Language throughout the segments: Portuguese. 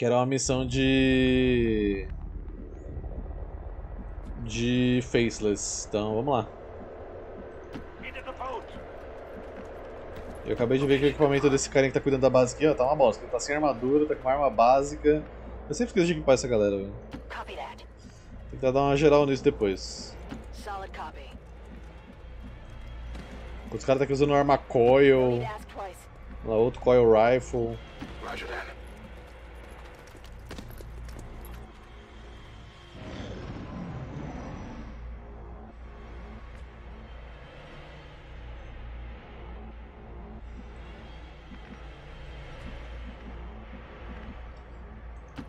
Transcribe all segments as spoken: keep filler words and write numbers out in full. Que era uma missão de... de Faceless. Então, vamos lá. Eu acabei de ver que o equipamento desse carinha que tá cuidando da base aqui, ó, tá uma bosta. Ele tá sem armadura, tá com uma arma básica. Eu sempre esqueço de equipar essa galera, velho. Tentar dar uma geral nisso depois. Os caras tá aqui usando arma coil. Lá, outro coil rifle.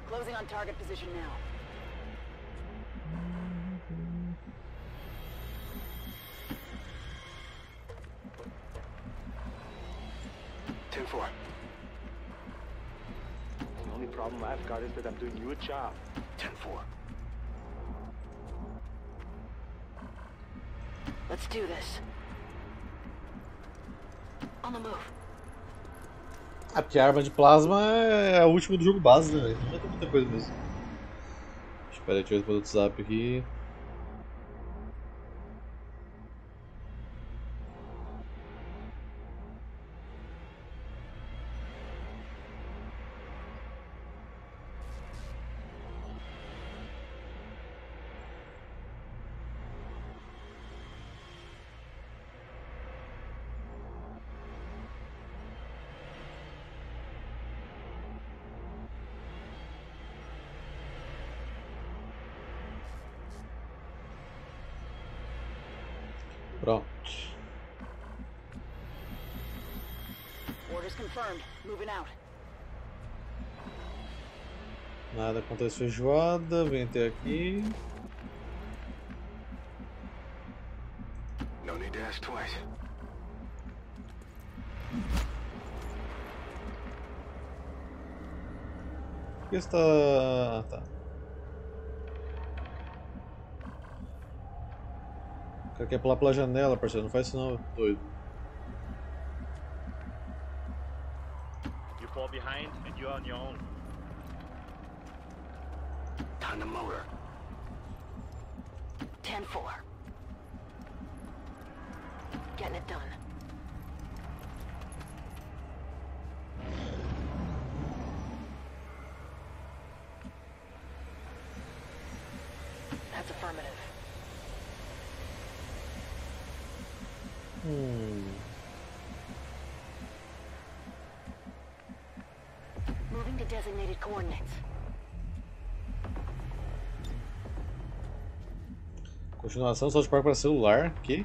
Closing on target position now. two four. The only problem I've got is that I'm doing you a job. ten four. Let's do this. On the move. Ah, porque a arma de plasma é a última do jogo base, né? Não tem muita coisa mesmo. Espera, deixa eu responder o WhatsApp aqui. Pronto. Orders confirmed. Moving out. Nada contra a feijoada, vem até aqui. No need to ask twice. Aqui está. Ah, tá. Você quer pular pela janela, parceiro, não faz isso não, doido. You fall behind and you are on your own. Time to motor. ten four. Getting it done. That's affirmative. Hmm. Moving to designated coordinates. Continuação, só de parque para celular aqui.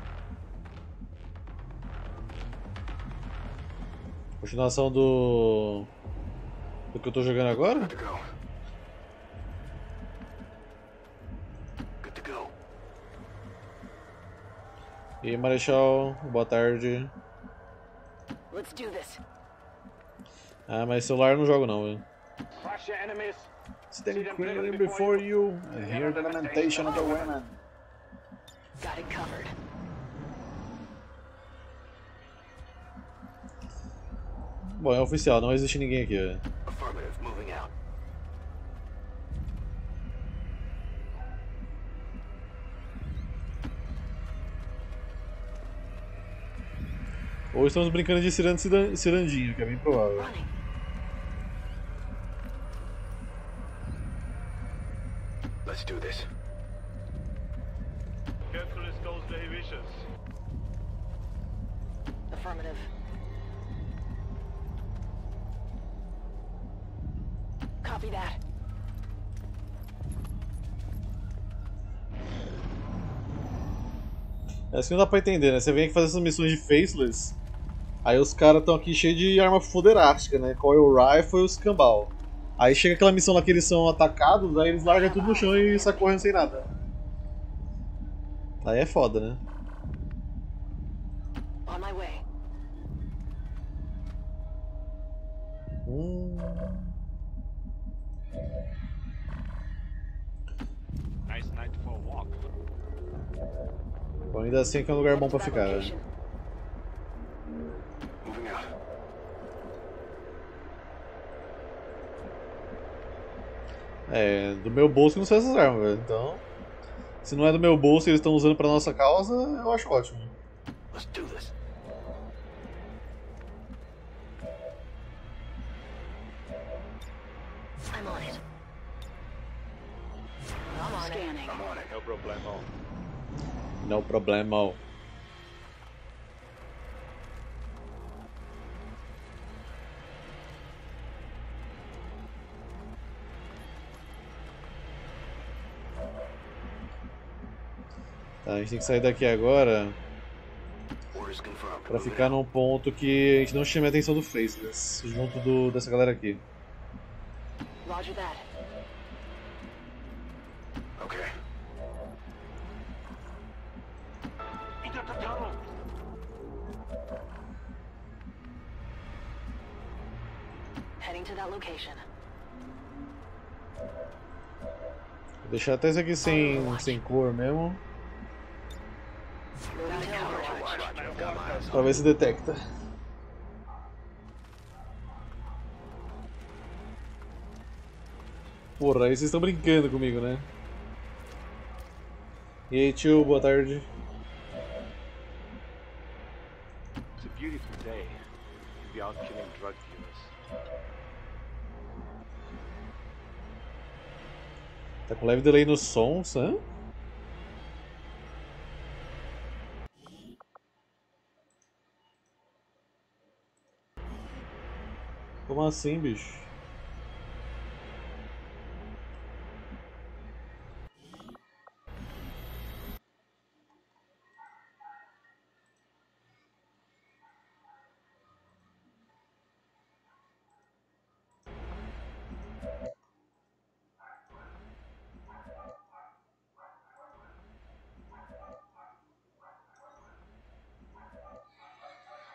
Continuação do do que eu tô jogando agora? E aí, Marechal, boa tarde. Let's do this. Ah, mas celular eu não jogo não, velho. Stand clearly before you and hear the lamentation of the women. Got it covered. Bom, é oficial, não existe ninguém aqui, velho. Affirmative, moving out. Ou estamos brincando de cirando e cirandinho, que é bem provável. Let's do this. Calculus goes to his wishes. Affirmative. Copy that. É assim que não dá pra entender, né? Você vem aqui fazer essas missões de Faceless. Aí os caras estão aqui cheios de arma foderástica, né? Coil Rifle e os cambal. Aí chega aquela missão lá que eles são atacados, aí eles largam tudo no chão e sacorrem sem nada. Aí é foda, né? Hum. Bom, ainda assim que é um lugar bom pra ficar, velho. É, do meu bolso não sai essas armas, velho. Então, se não é do meu bolso e eles estão usando pra nossa causa, eu acho ótimo. Let's do this. I'm on it. I'm on it. I'm on it. No problemo. No problemo. Tá, a gente tem que sair daqui agora pra ficar num ponto que a gente não chame a atenção do Faceless, junto do, dessa galera aqui. Roger that. Okay. Heading to that location. Vou deixar até isso aqui sem, sem cor mesmo. Pra ver se detecta. Porra, aí vocês estão brincando comigo, né? E aí, tio, boa tarde. It's a beautiful day to be out killing drug dealers. Tá com leve delay no som, Sam? Como assim, bicho?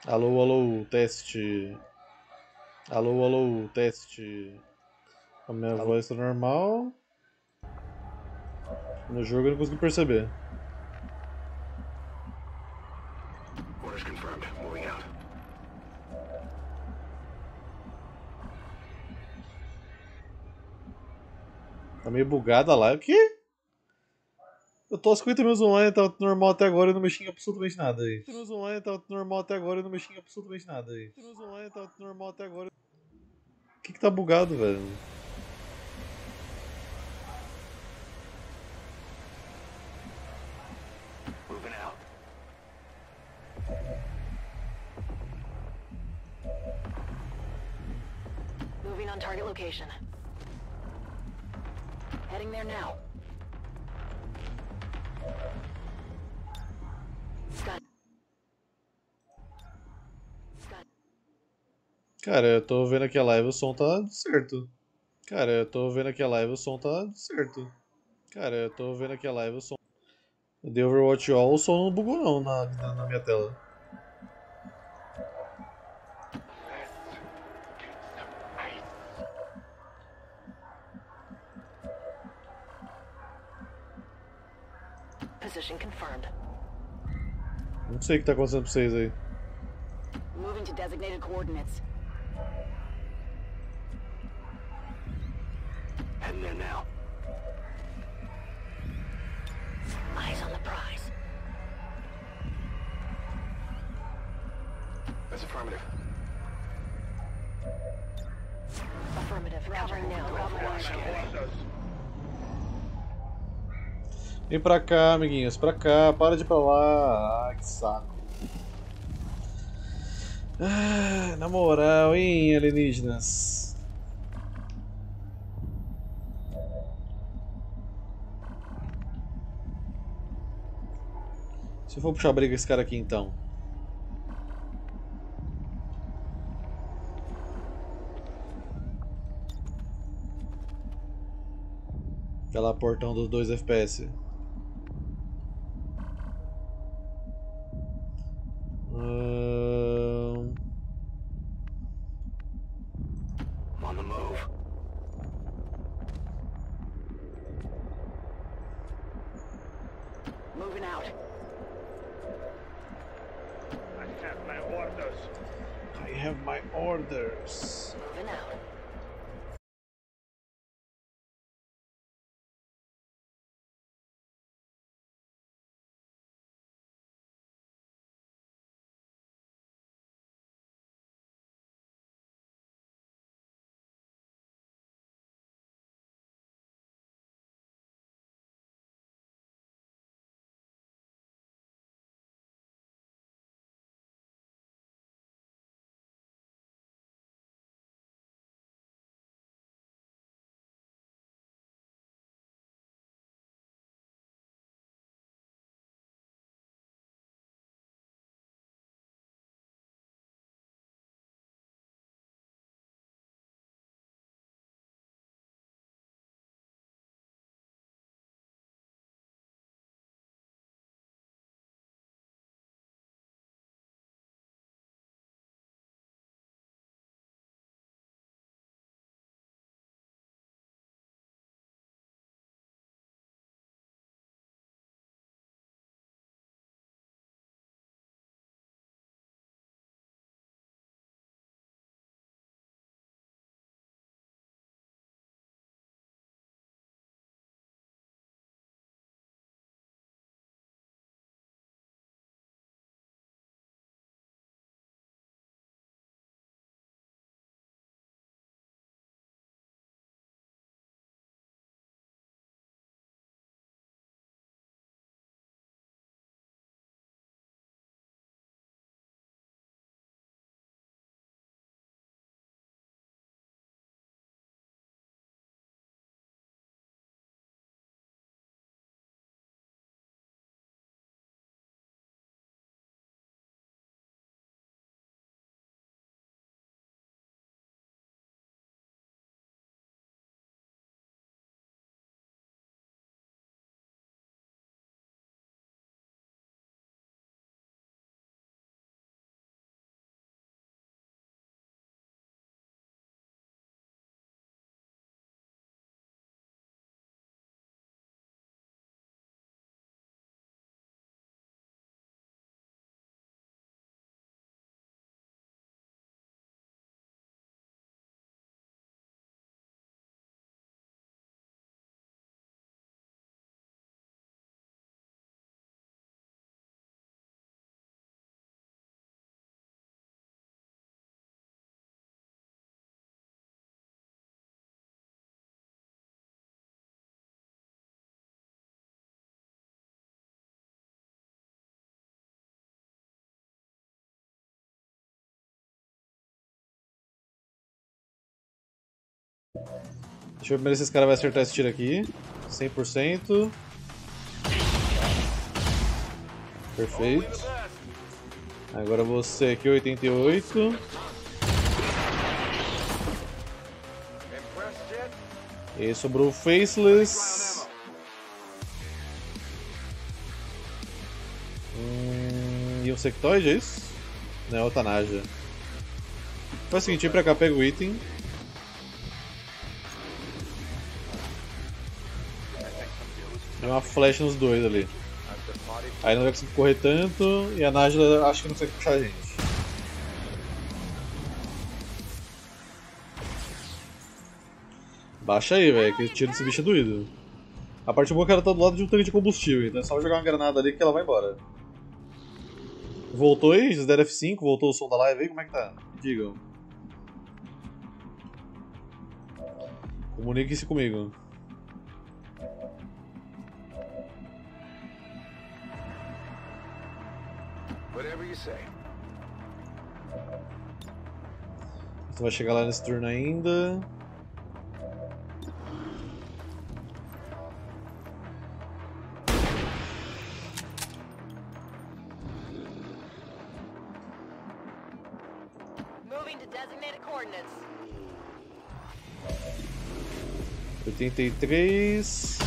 Alô, alô, teste. Alô, alô, teste. A minha alô. Voz tá normal. No jogo eu não consigo perceber. Orders confirmed. Moving out. Tá meio bugada lá. O quê? Eu tô há cinquenta minutos online, tava tudo normal até agora e não mexi em absolutamente nada aí. cinquenta minutos online, tava tudo normal até agora e não mexi em absolutamente nada aí. cinquenta minutos online, tava tudo normal até agora. O que que tá bugado, velho? Moving on target location. Heading there now. Cara, eu tô vendo aqui a live, o som tá certo. Cara, eu tô vendo aqui a live, o som tá certo. Cara, eu tô vendo aqui a live, o som... De Overwatch All, o som não bugou não na, na, na minha tela. Position confirmed. Não sei o que tá acontecendo pra vocês aí. Moving to designated coordinates. Heading there now. Eyes on the prize. That's affirmative. Affirmative. Covering now. Vem pra cá, amiguinhos, pra cá, para de ir pra lá. Ah, que saco. Ah, na moral, hein, alienígenas. Se eu for puxar briga com esse cara aqui então. Vai lá, portão dos dois F P S. Hum... On the move. Moving out. I have my orders. Deixa eu ver se esse cara vai acertar esse tiro aqui. cem por cento. Perfeito. Agora você aqui, oitenta e oito. E aí sobrou o Faceless. Hum, e um Sectoid, é isso? Não, é o Tanaja. Faz o seguinte, vem pra cá, pega o item. Deu uma flecha nos dois ali. Aí não vai conseguir correr tanto e a Nájila acho que não consegue puxar a gente. Baixa aí, velho, que o tiro desse bicho é doído. A parte boa é que ela tá do lado de um tanque de combustível, então é só jogar uma granada ali que ela vai embora. Voltou aí? Vocês deram F cinco? Voltou o som da live aí? Como é que tá? Me digam. Comuniquem-se comigo. Você vai chegar lá nesse turno ainda. oitenta e três.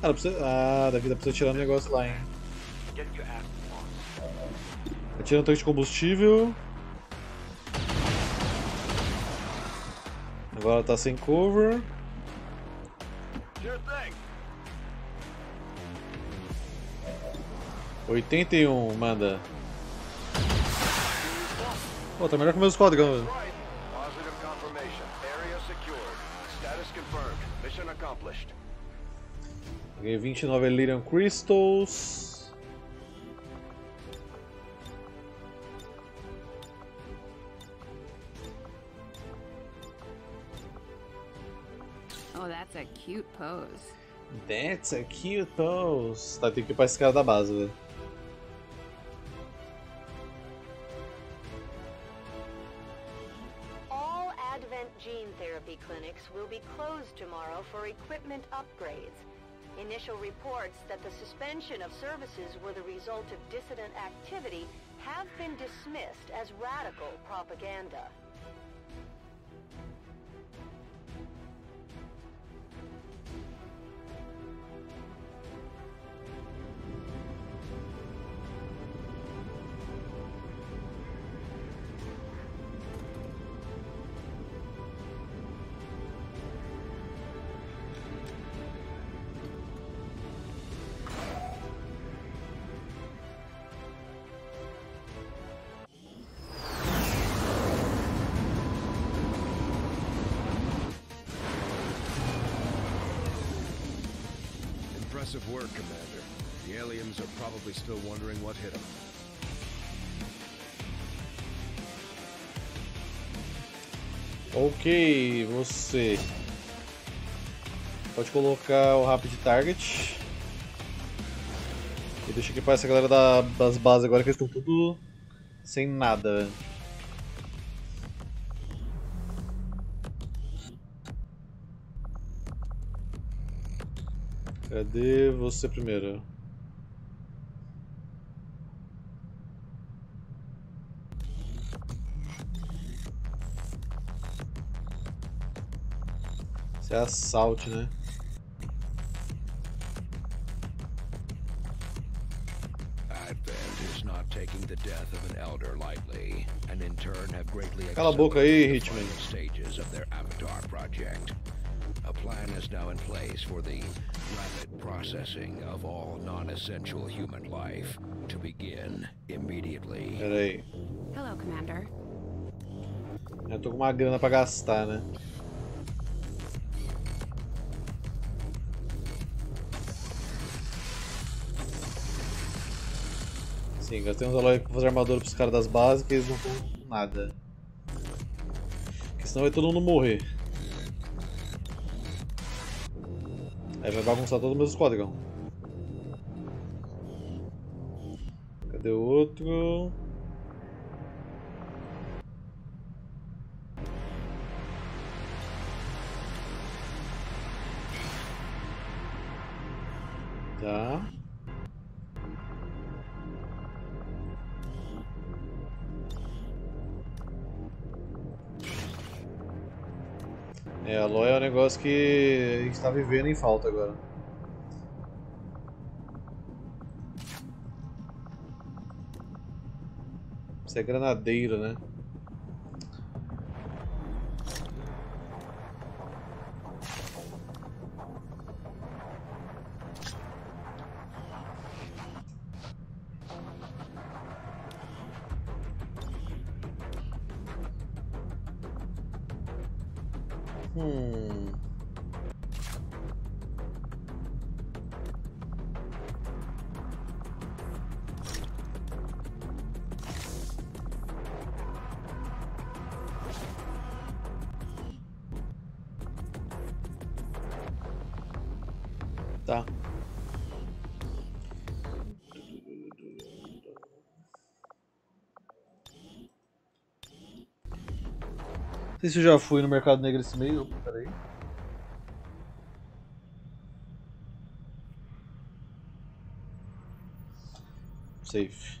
Ah, precisa... ah, daqui dá pra você tirar um negócio lá, hein? Atira um tanque de combustível. Agora tá sem cover. oitenta e um, manda. Pô, tá melhor que o meu esquadrão. Peguei vinte e nove Elirium Crystals. Oh, that's a cute pose. That's a cute pose. Tá, tem que ir pra esse cara da base, velho. All Advent gene therapy clinics will be closed tomorrow for equipment upgrades. Initial reports that the suspension of services were the result of dissident activity have been dismissed as radical propaganda. Impressive work, Commander. The aliens are probably still wondering what hit them. Ok, você pode colocar o Rapid Target. E deixa eu equipar essa galera da, das bases agora que eles estão tudo sem nada. Cadê você primeiro? Isso é assalto, né? Cala a boca aí, Hitman. A plan is now in place for the rapid processing of all non-essential human life to begin immediately. Peraí. Hello, Commander. Eu tô com uma grana pra gastar, né? Sim, gastei uns alói pra fazer armadura pros caras das bases que eles não estão com nada. Porque senão vai todo mundo morrer. Aí vai bagunçar todo o meu esquadrão. Cadê o outro? Tá. É, a L O L é um negócio que a gente tá vivendo em falta agora. Isso é granadeiro, né? Hum. Tá. Não sei se eu já fui no mercado negro esse meio. Peraí. Safe.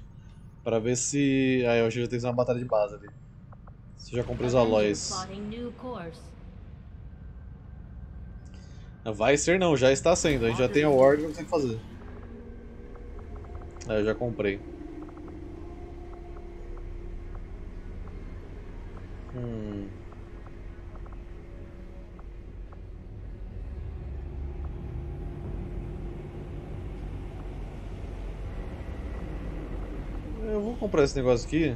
Pra ver se. Ah, eu acho que já tem uma batalha de base ali. Se eu já comprei os alóis. Vai ser não, já está sendo. A gente já tem a ward, não tem o que fazer. Ah, eu já comprei. Hum. Eu vou comprar esse negócio aqui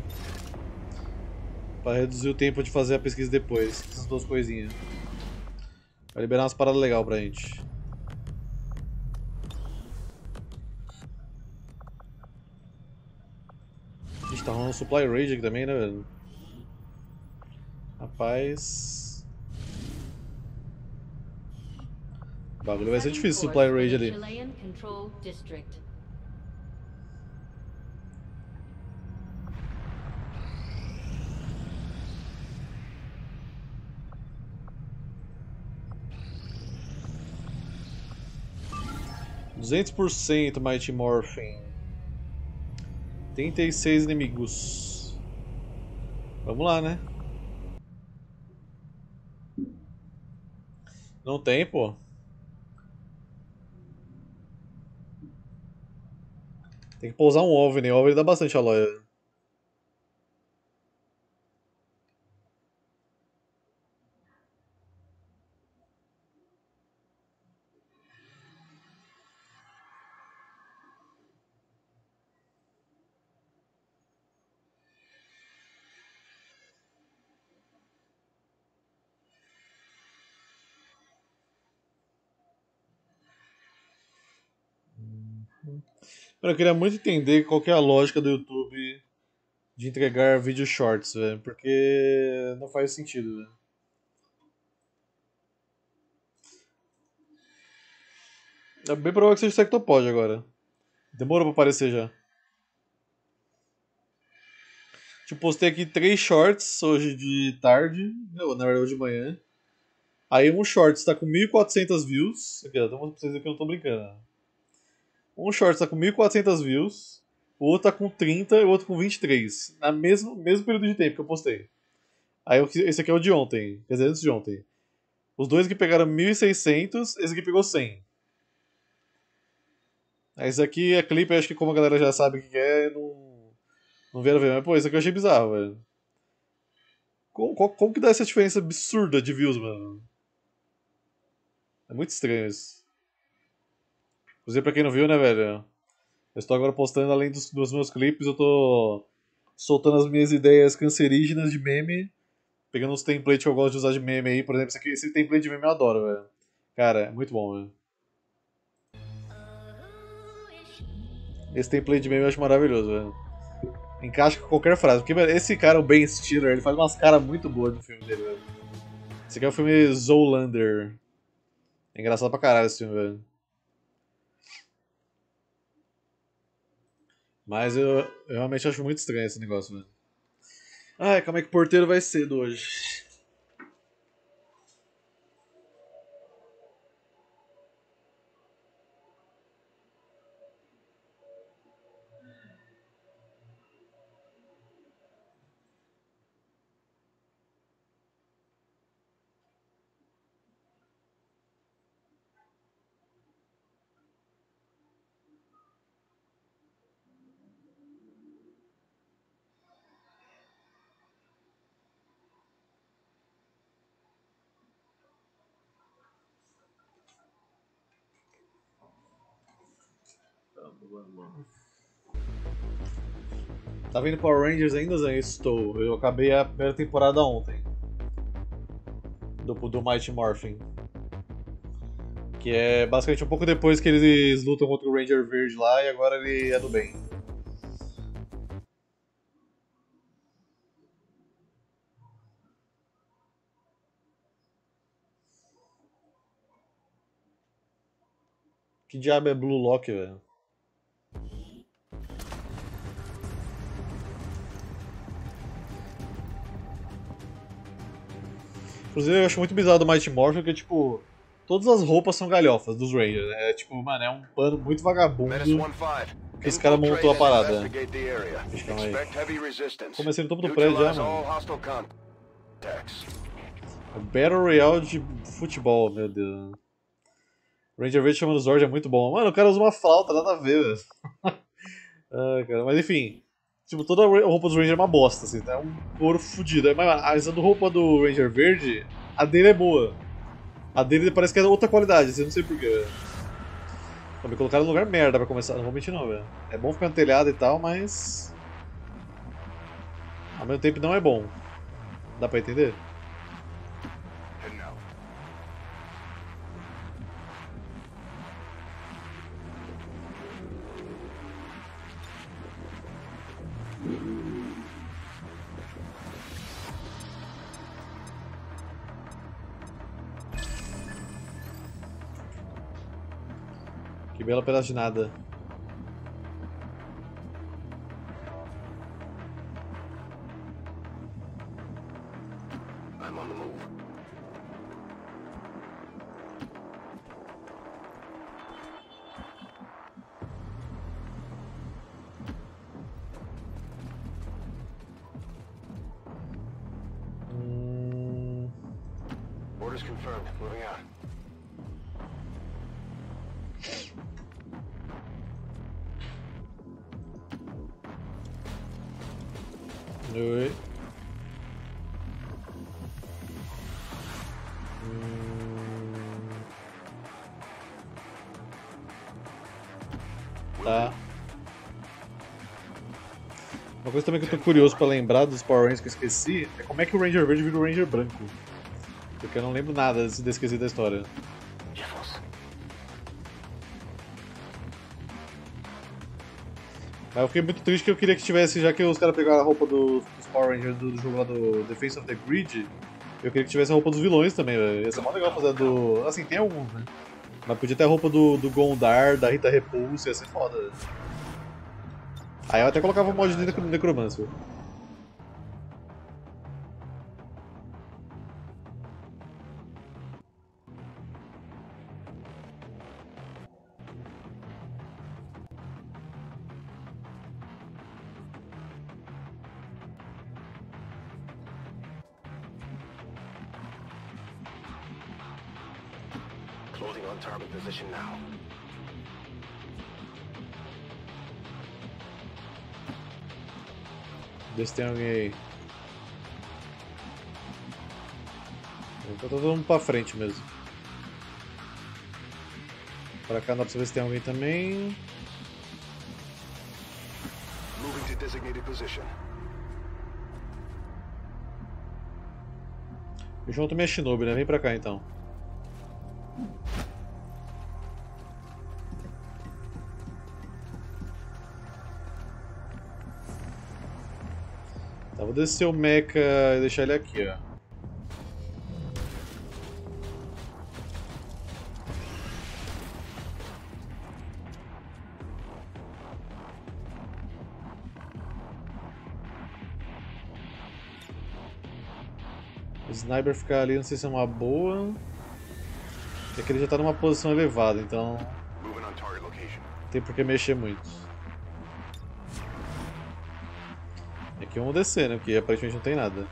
para reduzir o tempo de fazer a pesquisa depois. Essas duas coisinhas. Vai liberar umas paradas legais pra gente. A gente tá rolando um Supply Rage aqui também, né, velho? Rapaz. O bagulho vai ser difícil, Supply Rage ali. duzentos por cento Mighty Morphin. trinta e seis inimigos. Vamos lá, né? Não tem, pô. Tem que pousar um OVNI. O OVNI dá bastante alóia. Eu queria muito entender qual que é a lógica do YouTube de entregar vídeo shorts, velho, porque não faz sentido, velho. É bem provável que seja o Sectopod agora. Demorou pra aparecer já. Tipo, postei aqui três shorts hoje de tarde, ou na verdade hoje de manhã. Aí um shorts tá com mil e quatrocentos views. Aqui, ó, tô mostrando pra vocês que eu não tô brincando. Um short tá com mil e quatrocentos views, o outro tá com trinta e o outro com vinte e três. No mesmo, mesmo período de tempo que eu postei. Aí eu, esse aqui é o de ontem, quer dizer, antes de ontem. Os dois que pegaram mil e seiscentos, esse aqui pegou cem. Aí esse aqui é clipe, acho que como a galera já sabe o que é, não, não vieram ver. Mas pô, isso aqui eu achei bizarro, velho. Como, como, como que dá essa diferença absurda de views, mano? É muito estranho isso. Inclusive, pra quem não viu, né, velho? Eu estou agora postando, além dos, dos meus clipes, eu tô soltando as minhas ideias cancerígenas de meme. Pegando uns templates que eu gosto de usar de meme aí. Por exemplo, esse, aqui, esse template de meme eu adoro, velho. Cara, é muito bom, velho. Esse template de meme eu acho maravilhoso, velho. Encaixa com qualquer frase. Porque, velho, esse cara, o Ben Stiller, ele faz umas caras muito boas no filme dele, velho. Esse aqui é o filme Zoolander. É engraçado pra caralho esse filme, velho. Mas eu, eu realmente acho muito estranho esse negócio, velho. Ai, como é que o porteiro vai cedo hoje? Tá vendo Power Rangers ainda, Zé? Estou. Eu acabei a primeira temporada ontem. Do, do Mighty Morphin. Que é basicamente um pouco depois que eles lutam contra o Ranger Verde lá e agora ele é do bem. Que diabo é Blue Lock, velho? Inclusive, eu acho muito bizarro do Mighty Morphin, porque, tipo, todas as roupas são galhofas dos Rangers, né? É, tipo, mano, é um pano muito vagabundo que esse cara montou a parada. Né? Deixa eu ver aí. Comecei no topo do prédio já, mano. Battle Royale de futebol, meu Deus. Ranger Verde chamando Zord é muito bom. Mano, o cara usa uma flauta, nada a ver, velho. Ah, cara, mas enfim. Tipo, toda a roupa dos Ranger é uma bosta, assim, tá? É um couro fodido. Mas a essa do roupa do Ranger Verde, a dele é boa. A dele parece que é outra qualidade, assim, não sei porquê, velho. Então, me colocaram no lugar merda pra começar, não vou mentir não, velho. É bom ficar no telhado e tal, mas... ao mesmo tempo não é bom. Dá pra entender? Que bela pedaço de nada. Uma coisa também que eu tô curioso pra lembrar dos Power Rangers que eu esqueci é como é que o Ranger Verde vira o Ranger Branco. Porque eu não lembro nada de esquecer da história. Mas eu fiquei muito triste que eu queria que tivesse, já que os caras pegaram a roupa do, dos Power Rangers do, do jogo lá do Defense of the Grid, eu queria que tivesse a roupa dos vilões também, velho. Ia ser mó legal fazer do... assim, tem alguns, né? Mas podia ter a roupa do, do Gondar, da Rita Repulsa, ia ser foda, velho. Aí eu até colocava o mod de Necromancer. Closing on target position now. Vê se tem alguém aí. Tá todo mundo pra frente mesmo. Pra cá dá pra ver se tem alguém também. Moving to designated position. Eu junto minha Shinobi, né? Vem pra cá então. Vou descer o mecha e deixar ele aqui, ó. O sniper ficar ali, não sei se é uma boa. É que ele já tá numa posição elevada, então não tem por que mexer muito. E aqui vamos descer, né? Porque aparentemente não tem nada.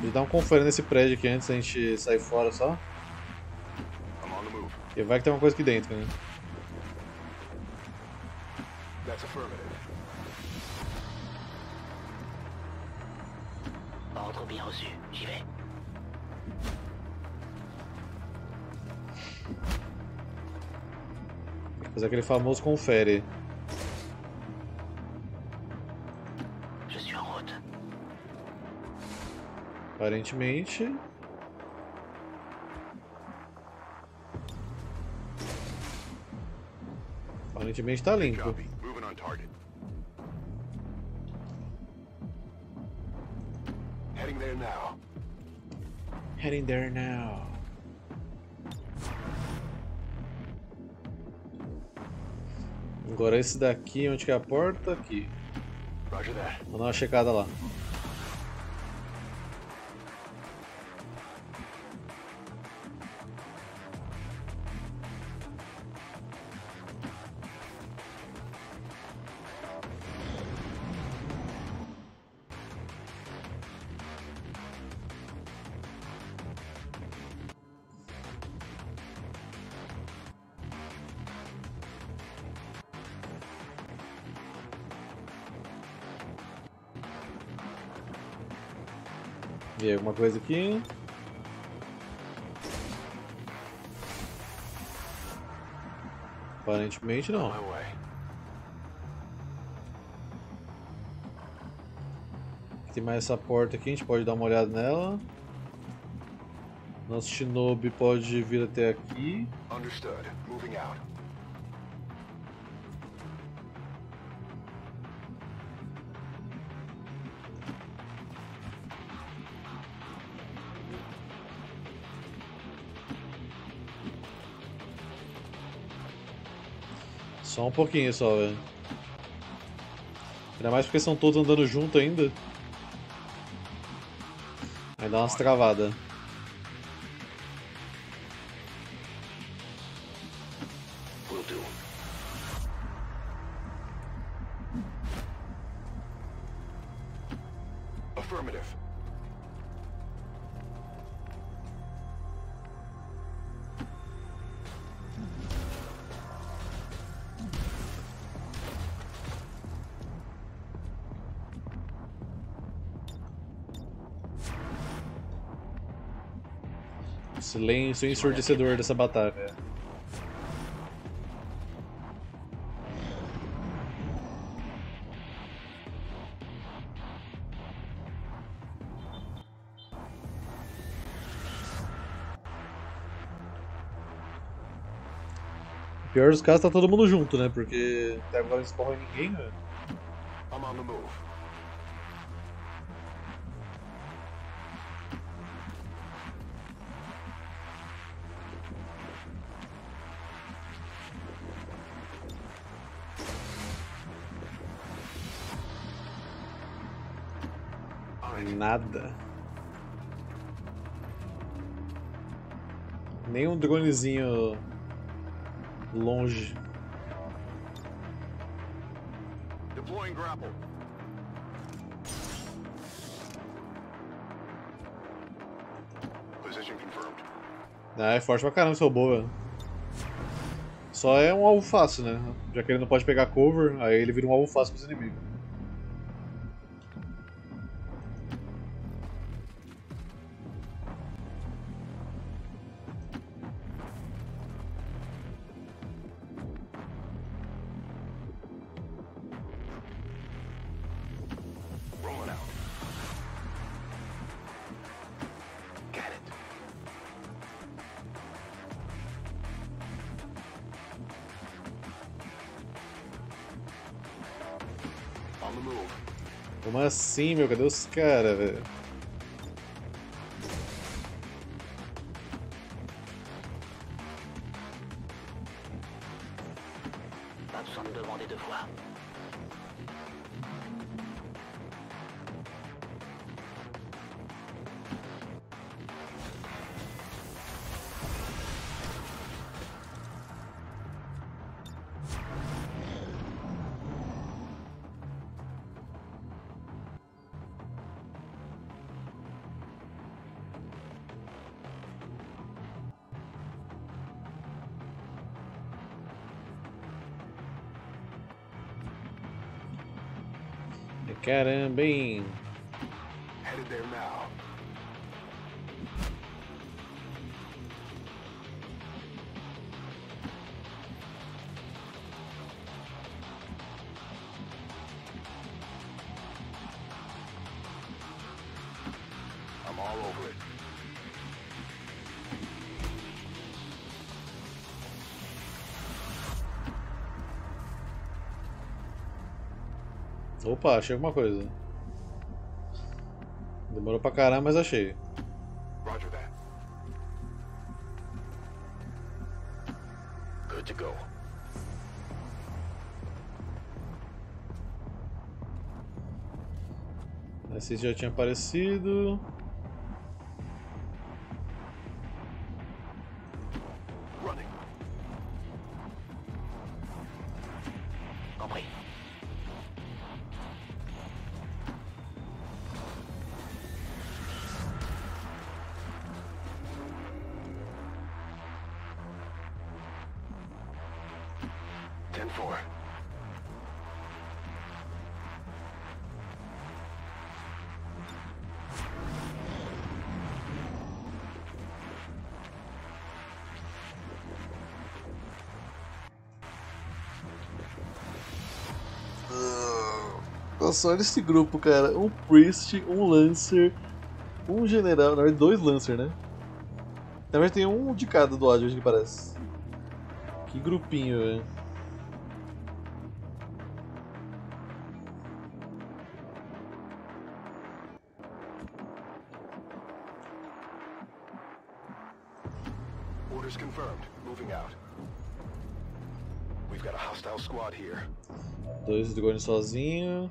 Vou dar um confere nesse prédio aqui antes da gente sair fora só. E vai que tem uma coisa aqui dentro, né? Fazer aquele famoso confere. Aparentemente. Aparentemente tá limpo. Heading there now. Heading there now. Agora esse daqui, onde que é a porta? Aqui. Vou dar uma checada lá. E alguma coisa aqui. Aparentemente não. Tem mais essa porta aqui, a gente pode dar uma olhada nela. Nosso Shinobi pode vir até aqui. Understood. Moving out. Só um pouquinho só, velho. Ainda mais porque são todos andando junto ainda. Vai dar umas travadas. Silêncio ensurdecedor dessa batalha. O pior dos casos, tá todo mundo junto, né? Porque até agora não spawnou ninguém, né? Nada. Nem um dronezinho longe. Deploying grapple. Position confirmed. Ah, é forte pra caramba esse robô, velho. Só é um alvo fácil, né? Já que ele não pode pegar cover, aí ele vira um alvo fácil pros inimigos. Como assim, meu? Cadê os caras, velho? Caramba, hein? Opa, achei alguma coisa. Demorou pra caramba, mas achei. Roger that. Good to go. Esse já tinha aparecido. Só nesse grupo, cara, um Priest, um Lancer, um General, na verdade dois Lancer, né? Na verdade tem um de cada do Advent, que parece. Que grupinho, velho. Orders confirmed, moving out. We've got a hostile squad here. Dois dragões sozinho.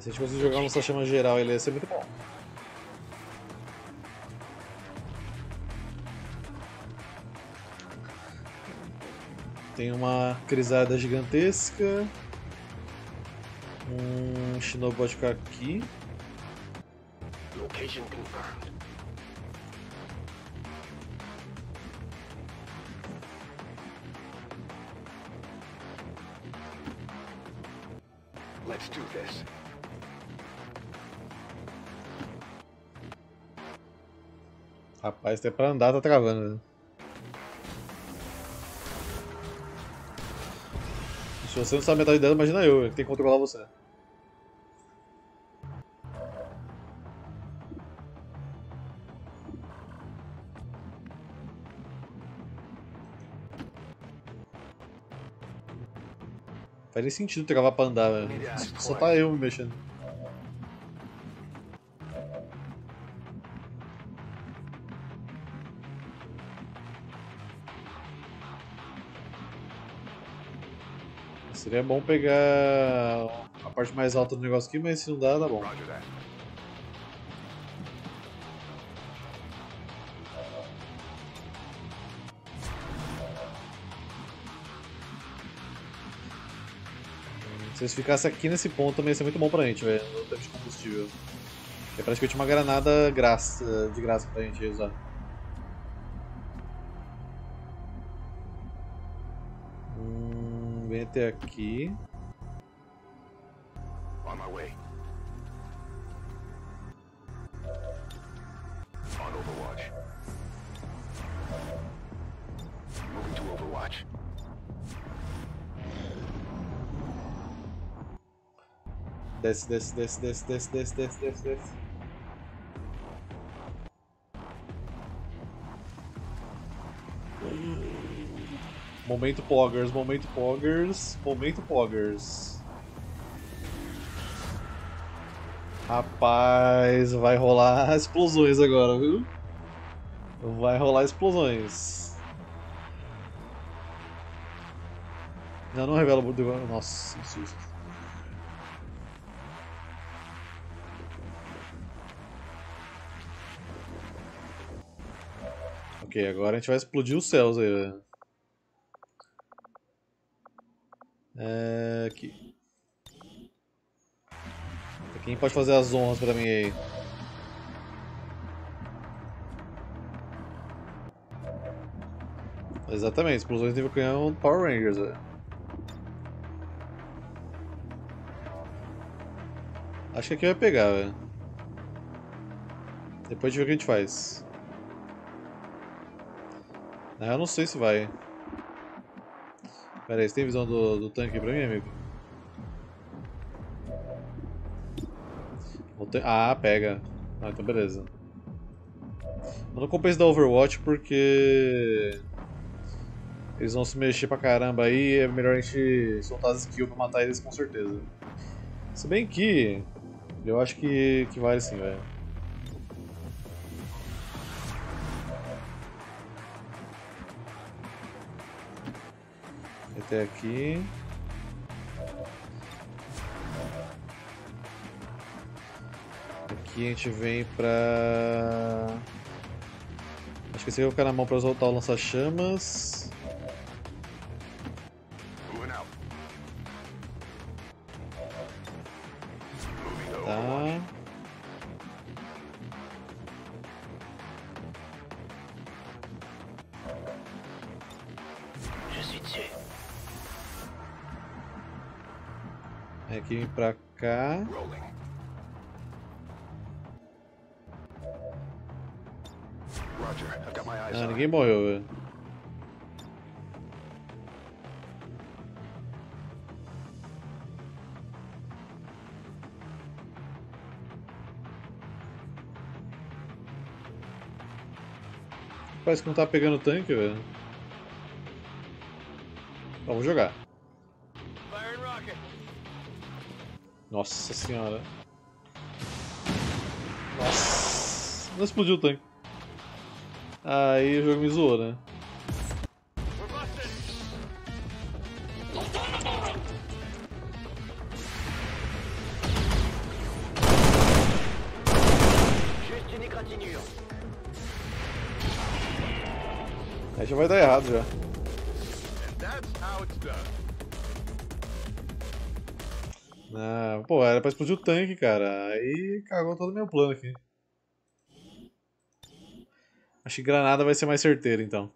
Se a gente conseguir jogar uma só chama geral, ele ia ser muito bom. Tem uma crisada gigantesca. Um Shinobi pode ficar aqui. Location confirmed. Let's do this. Rapaz, até pra andar tá travando, né? Se você não sabe a metade dela, imagina eu, que tem que controlar você. Faria sentido travar pra andar, velho. Só tá eu me mexendo. Seria bom pegar a parte mais alta do negócio aqui, mas se não dá, tá bom. Se eles ficassem aqui nesse ponto também ia ser muito bom pra gente, velho, no tanque de combustível. É praticamente uma granada graça, de graça pra gente usar. Vem até aqui. On my way. On Overwatch. Moving to Overwatch. Desce, desce, desce, desce, desce, desce, desce, desce, desce. Momento Poggers, momento Poggers, momento Poggers. Rapaz, vai rolar explosões agora, viu? Vai rolar explosões. Não, não revela muito. Nossa, que susto. Ok, agora a gente vai explodir os céus aí, velho. É... aqui. Quem pode fazer as honras pra mim aí? Exatamente, explosões nível canhão Power Rangers, velho. Acho que aqui vai pegar, velho. Depois de ver o que a gente faz. Na real, eu não sei se vai. Pera aí, você tem visão do, do tanque pra mim, amigo? Ah, pega. Ah, então beleza. Eu não compensa da Overwatch porque... eles vão se mexer pra caramba aí, é melhor a gente soltar as skills pra matar eles com certeza. Se bem que... eu acho que, que vale sim, velho. Até aqui... aqui a gente vem pra... acho que esse aqui eu vou ficar na mão pra soltar o lança-chamas. Pra cá. Ah, ninguém morreu, velho. Parece que não tá pegando o tanque, velho. Vamos jogar. Nossa senhora. Nossa. Não explodiu o tanque. Aí o jogo me zoou, né? Aí já vai dar errado já. Ah, pô, era pra explodir o tanque, cara. Aí cagou todo o meu plano aqui. Acho que granada vai ser mais certeira, então.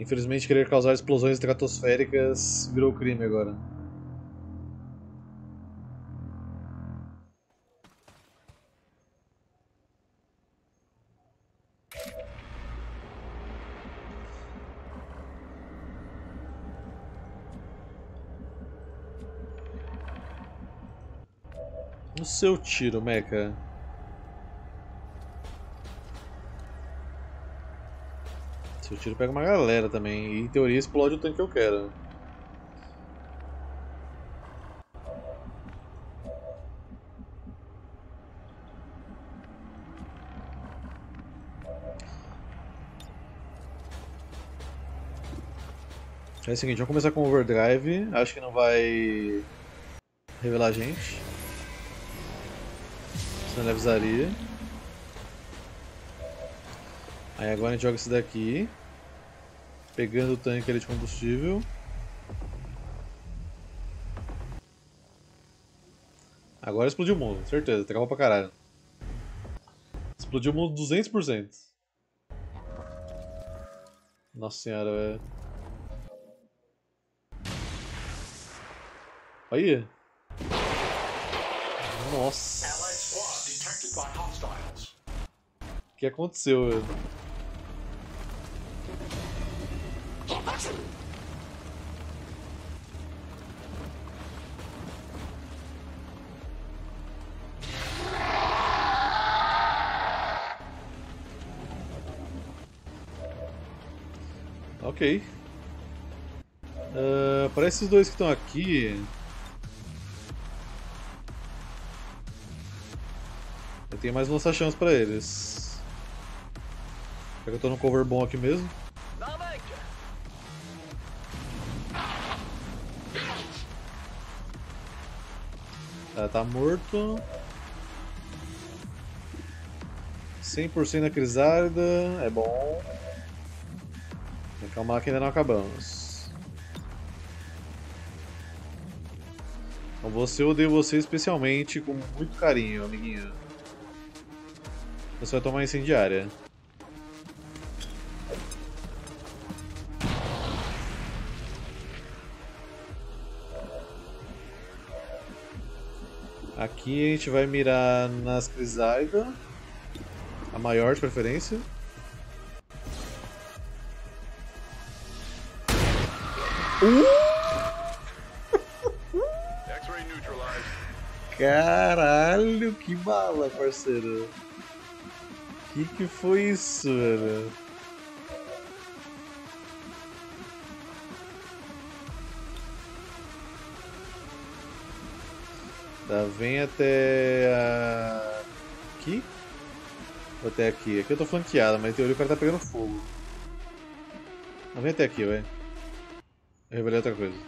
Infelizmente, querer causar explosões estratosféricas virou crime agora. No seu tiro, meca. Se eu tiro, pega uma galera também. E em teoria explode o tanque que eu quero. É o seguinte, vamos começar com o Overdrive. Acho que não vai revelar a gente. Senão ele avisaria. Aí agora a gente joga esse daqui, pegando o tanque ali de combustível. Agora explodiu o mundo, certeza, travou pra caralho. Explodiu o mundo duzentos por cento. Nossa senhora, velho. Aí. Nossa. O que aconteceu, velho? Ok. Uh, para esses dois que estão aqui... Eu tenho mais lança-chance para eles. Será que eu tô num cover bom aqui mesmo? Tá, tá morto. cem por cento na Crisálida, é bom. Tem que calmar que ainda não acabamos. Então você, eu odeio você especialmente com muito carinho, amiguinho. Você vai tomar incendiária. Aqui a gente vai mirar nas Chrysalid, a maior de preferência. Uh! Caralho, que bala, parceiro. Que que foi isso, velho? Tá, vem até a... aqui? Ou até aqui? Aqui eu tô flanqueado, mas em teoria o cara tá pegando fogo. Tá, vem até aqui, velho. Eu revelei outra coisa.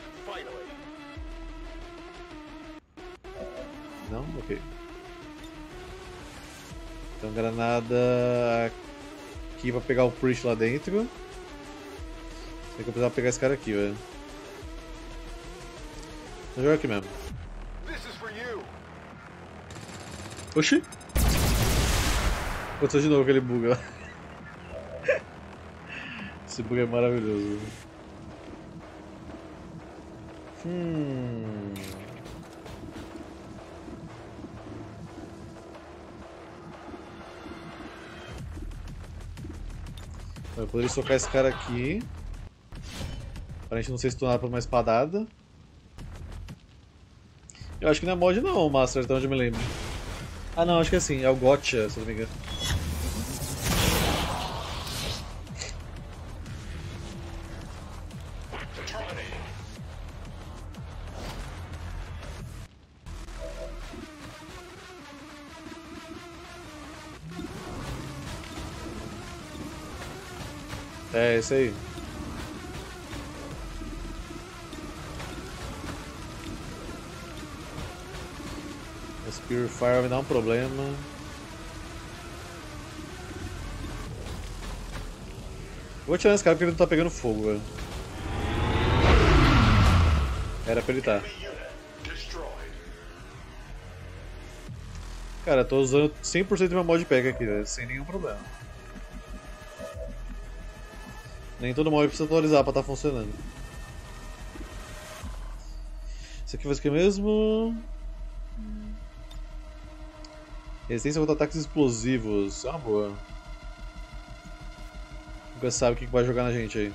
Não? Ok. Então granada aqui pra pegar o Priest lá dentro. Sei que eu precisava pegar esse cara aqui, velho. Vou jogar aqui mesmo. Oxi! Aconteceu de novo aquele bug lá. Esse bug é maravilhoso. Hum. Eu poderia socar esse cara aqui. Pra gente não ser stunado por uma espadada. Eu acho que não é mod não, Master, até onde eu me lembro. Ah não, acho que é assim, é o Gotcha, se não me engano. É, isso aí. Esse Purifier vai dar um problema. Vou tirar esse cara porque ele não tá pegando fogo, velho. Era pra ele tá. Cara, eu tô usando cem por cento do meu modpack aqui, velho, sem nenhum problema. Nem todo mod precisa atualizar pra tá funcionando. Isso aqui faz o que mesmo? Resistência contra ataques explosivos. É uma boa. Nunca sabe o que vai jogar na gente aí.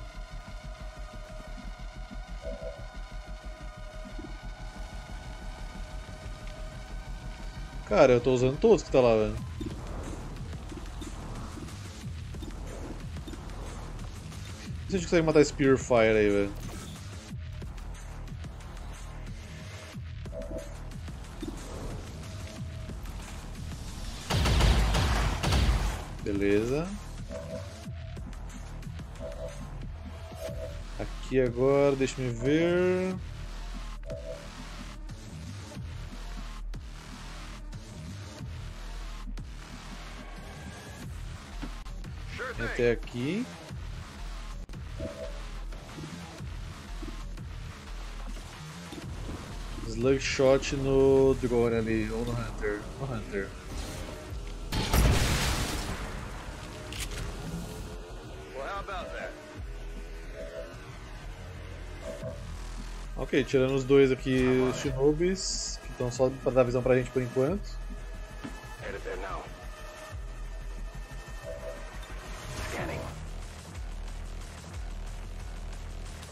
Cara, eu tô usando todos que tá lá, velho. Não sei se a gente consegue matar esse Purifier aí, velho. Beleza. Aqui agora, deixa eu ver... Até aqui... Slugshot no drone ali, ou no Hunter, no Hunter. Ok, tirando os dois aqui, os Shinobis, que estão só para dar visão pra gente por enquanto.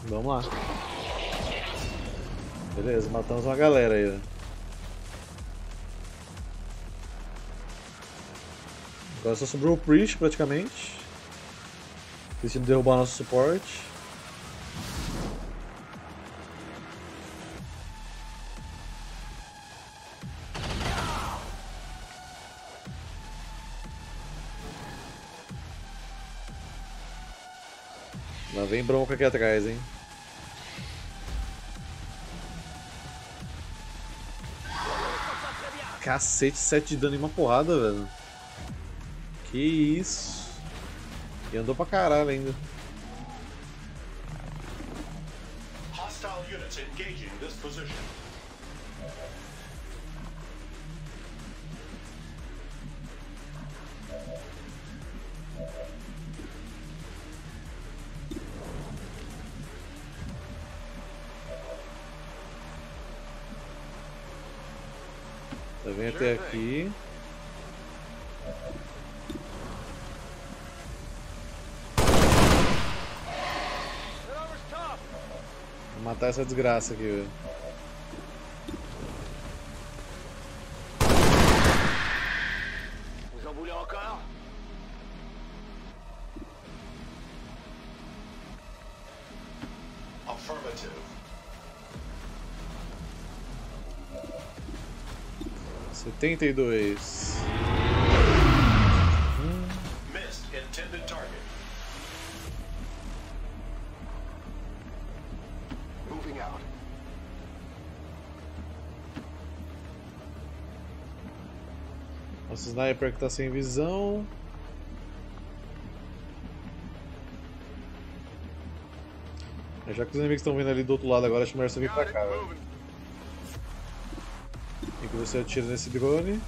Vamos lá. Beleza, matamos uma galera aí. Agora só sobrou o Priest praticamente. Decidindo derrubar nosso suporte. Lá vem bronca aqui atrás, hein? Cacete, sete de dano em uma porrada, velho. Que isso. E andou pra caralho ainda. Tá vindo até aqui. Vou matar essa desgraça aqui, velho. setenta e dois. Hum. Nosso sniper que tá sem visão. Já que os inimigos estão vindo ali do outro lado agora, acho melhor você vir pra cá, velho. E que você atira nesse drone.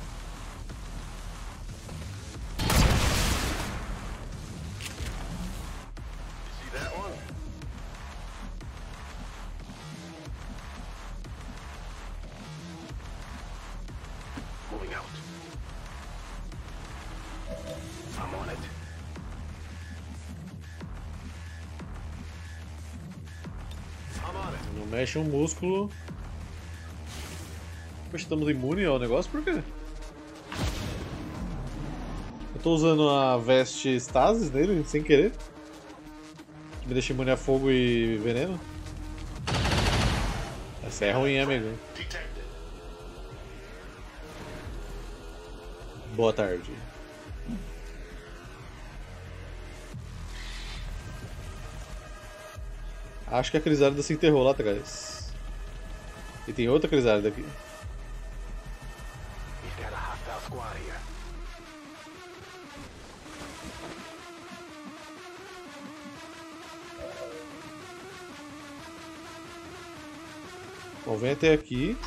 Mexe um músculo. Poxa, estamos imune ao negócio, por quê? Eu tô usando a veste Stasis nele, sem querer. Me deixa imune a fogo e veneno. Essa é ruim, hein, amigo? Boa tarde. Acho que a Chrysalid se enterrou lá atrás. E tem outra Chrysalid aqui. Bom, vem até aqui.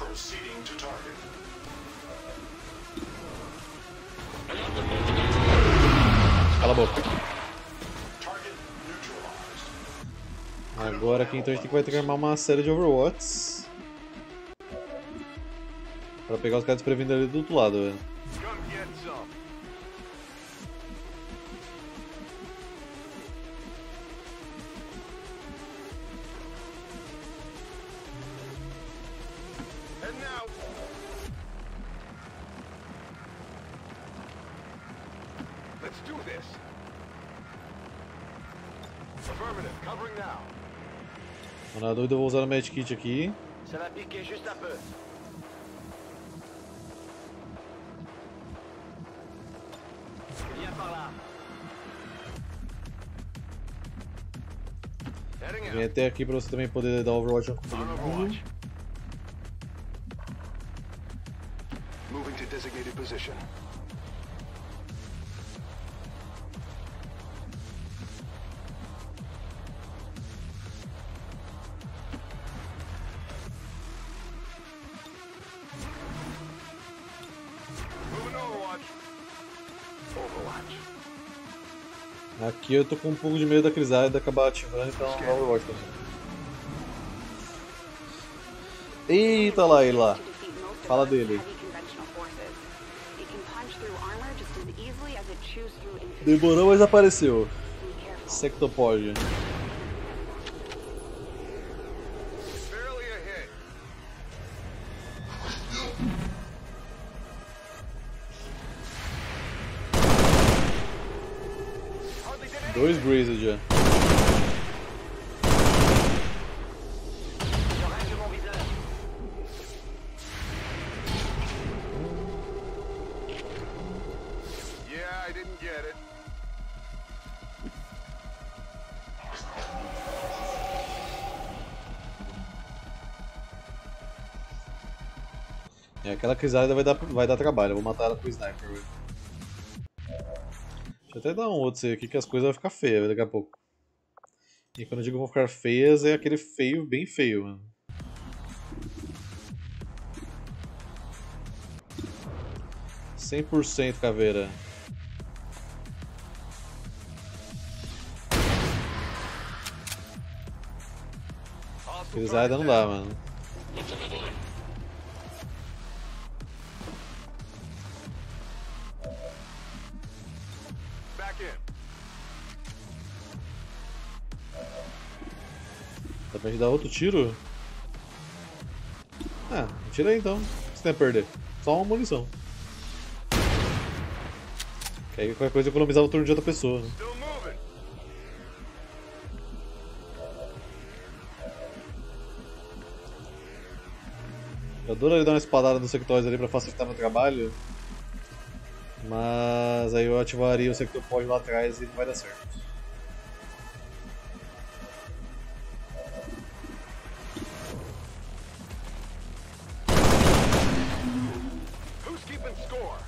Cala a boca. Agora aqui então a gente vai ter que armar uma série de Overwatchs pra pegar os caras desprevenidos ali do outro lado, velho. Na dúvida eu vou usar o medkit aqui. Vem até aqui pra você também poder dar Overwatch no controle. Moving to designated position. Aqui eu tô com um pouco de medo da Chrysalid acabar ativando, então é Overwatch também. Eita lá, ele lá. Fala dele. Demorou, mas apareceu. Sectopod. Dois Grizzly já. Yeah, I didn't get it. É, aquela Chrysalid vai dar, vai dar trabalho, eu vou matar ela com o sniper. Véio. Deixa eu até dar um outro aqui que as coisas vão ficar feias daqui a pouco. E quando eu digo que vão ficar feias, é aquele feio, bem feio, mano. cem por cento caveira. Chrysalid não dá, mano. Dá pra gente dar outro tiro? Ah, tira aí então. Você tem a perder. Só uma munição. Que aí qualquer coisa economizava o turno de outra pessoa. Eu adoraria dar uma espadada nos sectores ali pra facilitar meu trabalho. Mas aí eu ativaria o Sectopod lá atrás e não vai dar certo. Who's keeping score?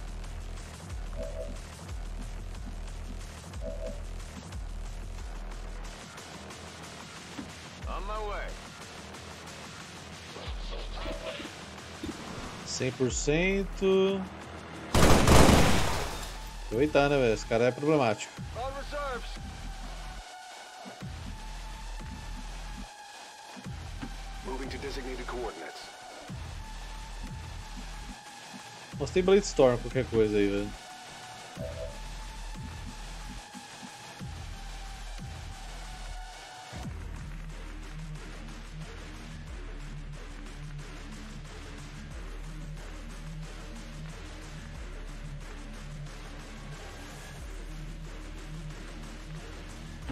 On my way. cem por cento. Aproveitar, né, velho? Esse cara é problemático. Nossa, tem Bladestorm, qualquer coisa aí, velho.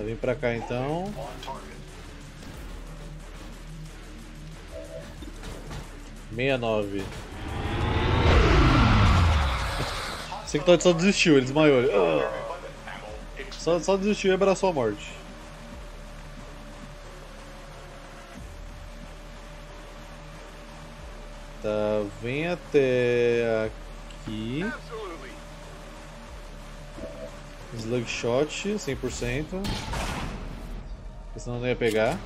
Vem pra cá então. sessenta e nove. Sectoid só desistiu, ele desmaiou. Só, só desistiu e abraçou a morte. Tá, vem até aqui. Slugshot, cem por cento. Senão não ia pegar.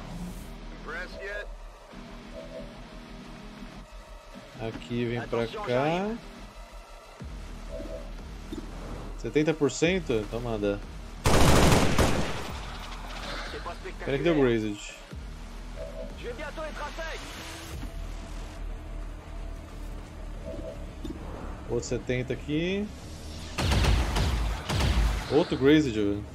Aqui vem pra cá. setenta por cento? Então manda. Pera que deu Grazed. Outro setenta aqui. Outro Grazed, velho.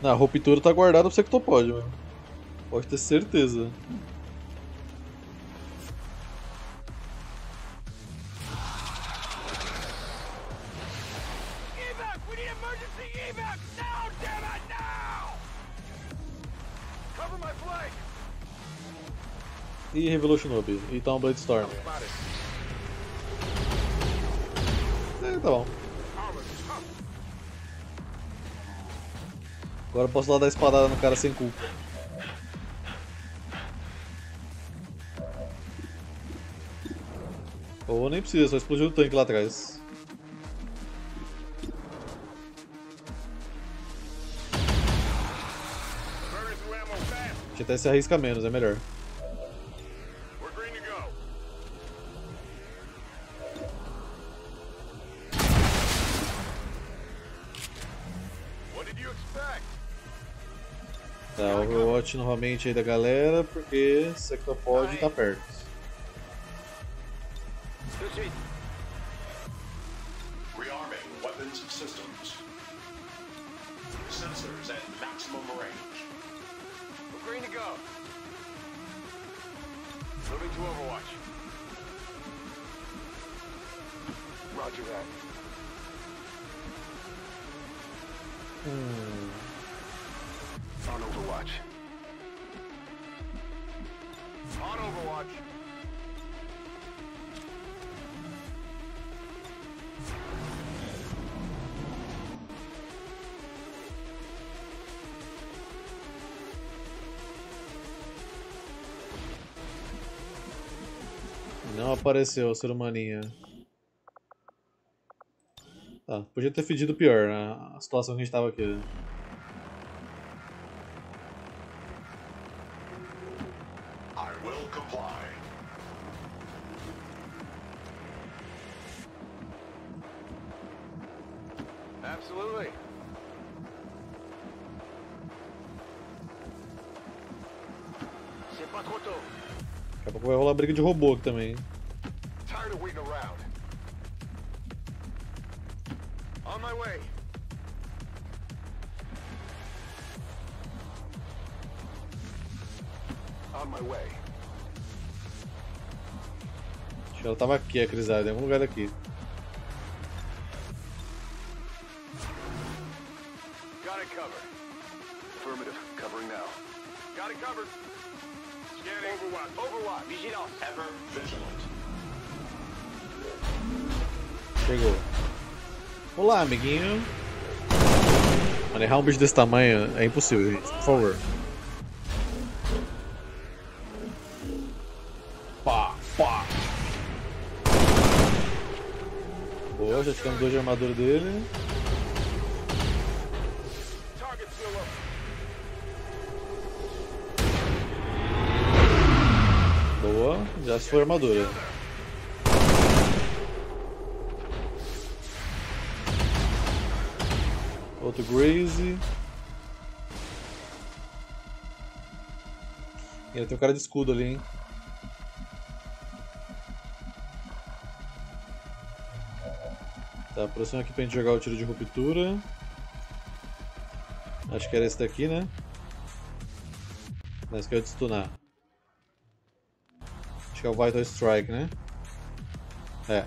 Na ruptura tá guardada pro Sectopod, velho. Pode ter certeza. E revelou o Shinobi, e tá um Bladestorm. É, tá bom. Agora eu posso lá dar espadada no cara sem culpa. Ou nem precisa, só explodiu o tanque lá atrás. A gente até se arrisca menos, é melhor. Tá, Overwatch novamente aí da galera, porque Sectopod tá perto. Hum. On Overwatch. On Overwatch. Apareceu, ser humaninha. Tá, podia ter fedido pior, né? A situação que a gente tava aqui. Daqui a pouco vai rolar briga de robô aqui também. Acho que ela tava aqui, a Chrysalid, em algum lugar daqui. Chegou. Olá, amiguinho. Mano, errar um bicho desse tamanho é impossível, gente. Por favor. Pá, pá. Boa, já tiramos dois de armadura dele. Boa, já se foi a armadura. Outro Graze. E tem um cara de escudo ali, hein? Tá, aproxima aqui pra gente jogar o tiro de ruptura. Acho que era esse daqui, né? Mas que eu ia stunar. Acho que é o Vital Strike, né? É.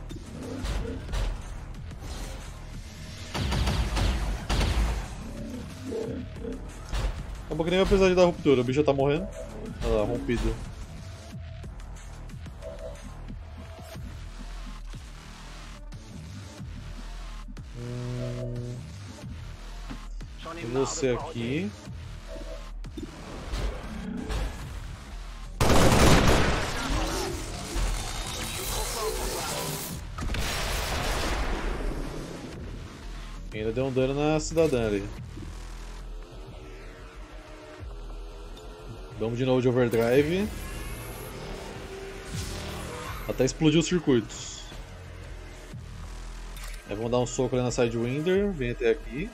Acabou que nem vai precisar de dar ruptura, o bicho já tá morrendo. Olha lá, rompido. Hum... E você aqui. E ainda deu um dano na cidadã ali. Vamos de novo de Overdrive. Até explodir os circuitos. Aí vamos dar um soco ali na Sidewinder. Vem até aqui.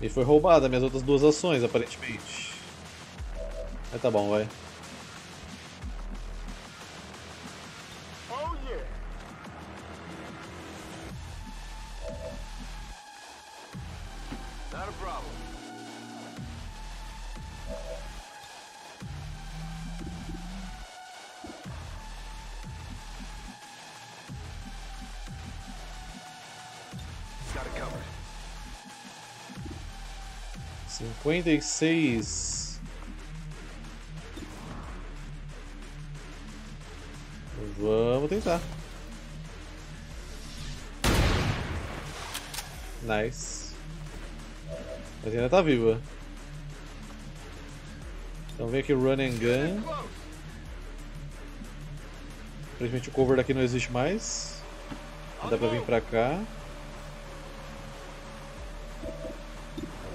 E foi roubada minhas outras duas ações, aparentemente. Mas tá bom, vai. Oh, yeah. Not a problem. Got it covered. cinquenta e seis. Vamos tentar. Nice. Mas ainda tá viva. Então vem aqui o Run and Gun. Infelizmente o cover daqui não existe mais. Não dá pra vir pra cá.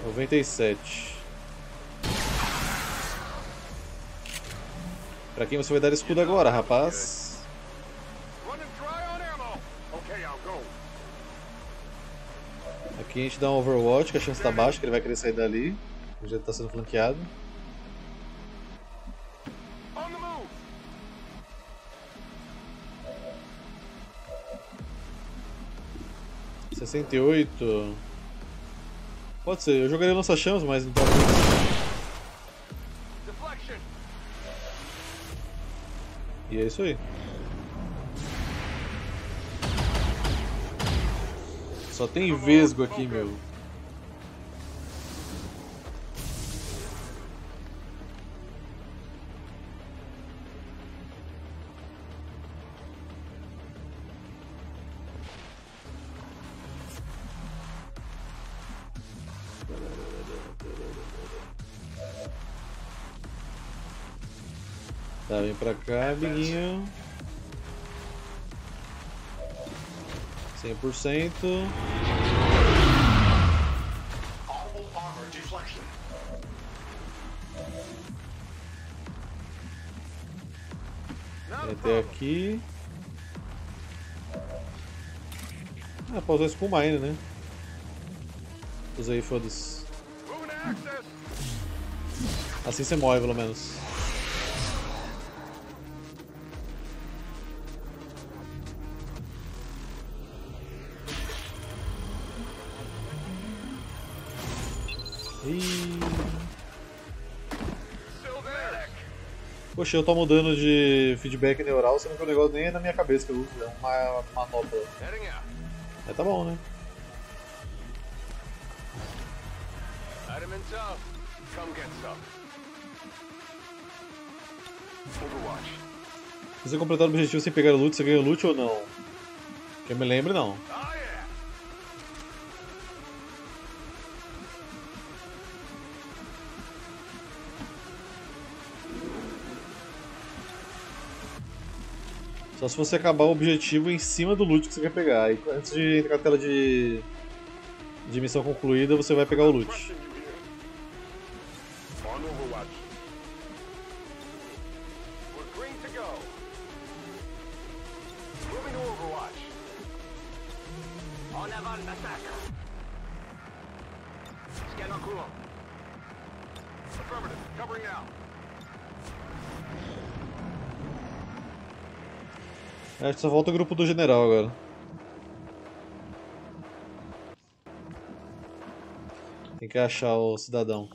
noventa e sete. Pra quem você vai dar escudo agora, rapaz? Aqui a gente dá um Overwatch, que a chance tá baixa, que ele vai querer sair dali. O jeito tá sendo flanqueado. sessenta e oito. Pode ser, eu jogaria nossa chamas, mas não tá. E é isso aí. Só tem vesgo aqui, meu. Tá, vem pra cá, amiguinho. cem por cento. Até aqui. Ah, pra usar espuma ainda, né? Usa aí, foda-se. Assim você morre, pelo menos. Ih. Poxa, eu tomo dano de feedback neural, sendo que o negócio nem é na minha cabeça que eu uso, é uma manopla. Mas tá bom, né? Se você completar o objetivo sem pegar o loot, você ganha o loot ou não? Que eu me lembro, não. Só se você acabar o objetivo em cima do loot que você quer pegar. E antes de entrar na tela de, de missão concluída, você vai pegar o loot. Acho que só volta o grupo do General agora. Tem que achar o cidadão.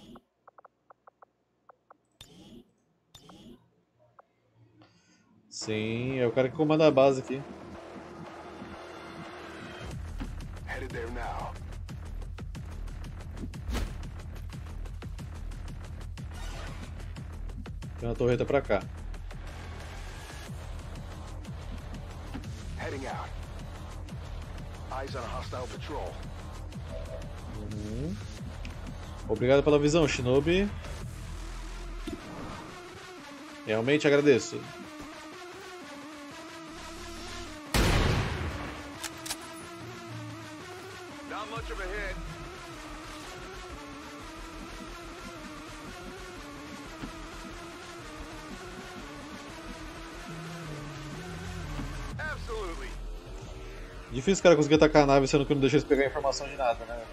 Sim, é o cara que comanda a base aqui. Tem uma torreta pra cá. Uhum. Obrigado pela visão, Shinobi. Realmente agradeço. Difícil o cara conseguir atacar a nave sendo que não deixa eles pegar informação de nada, né?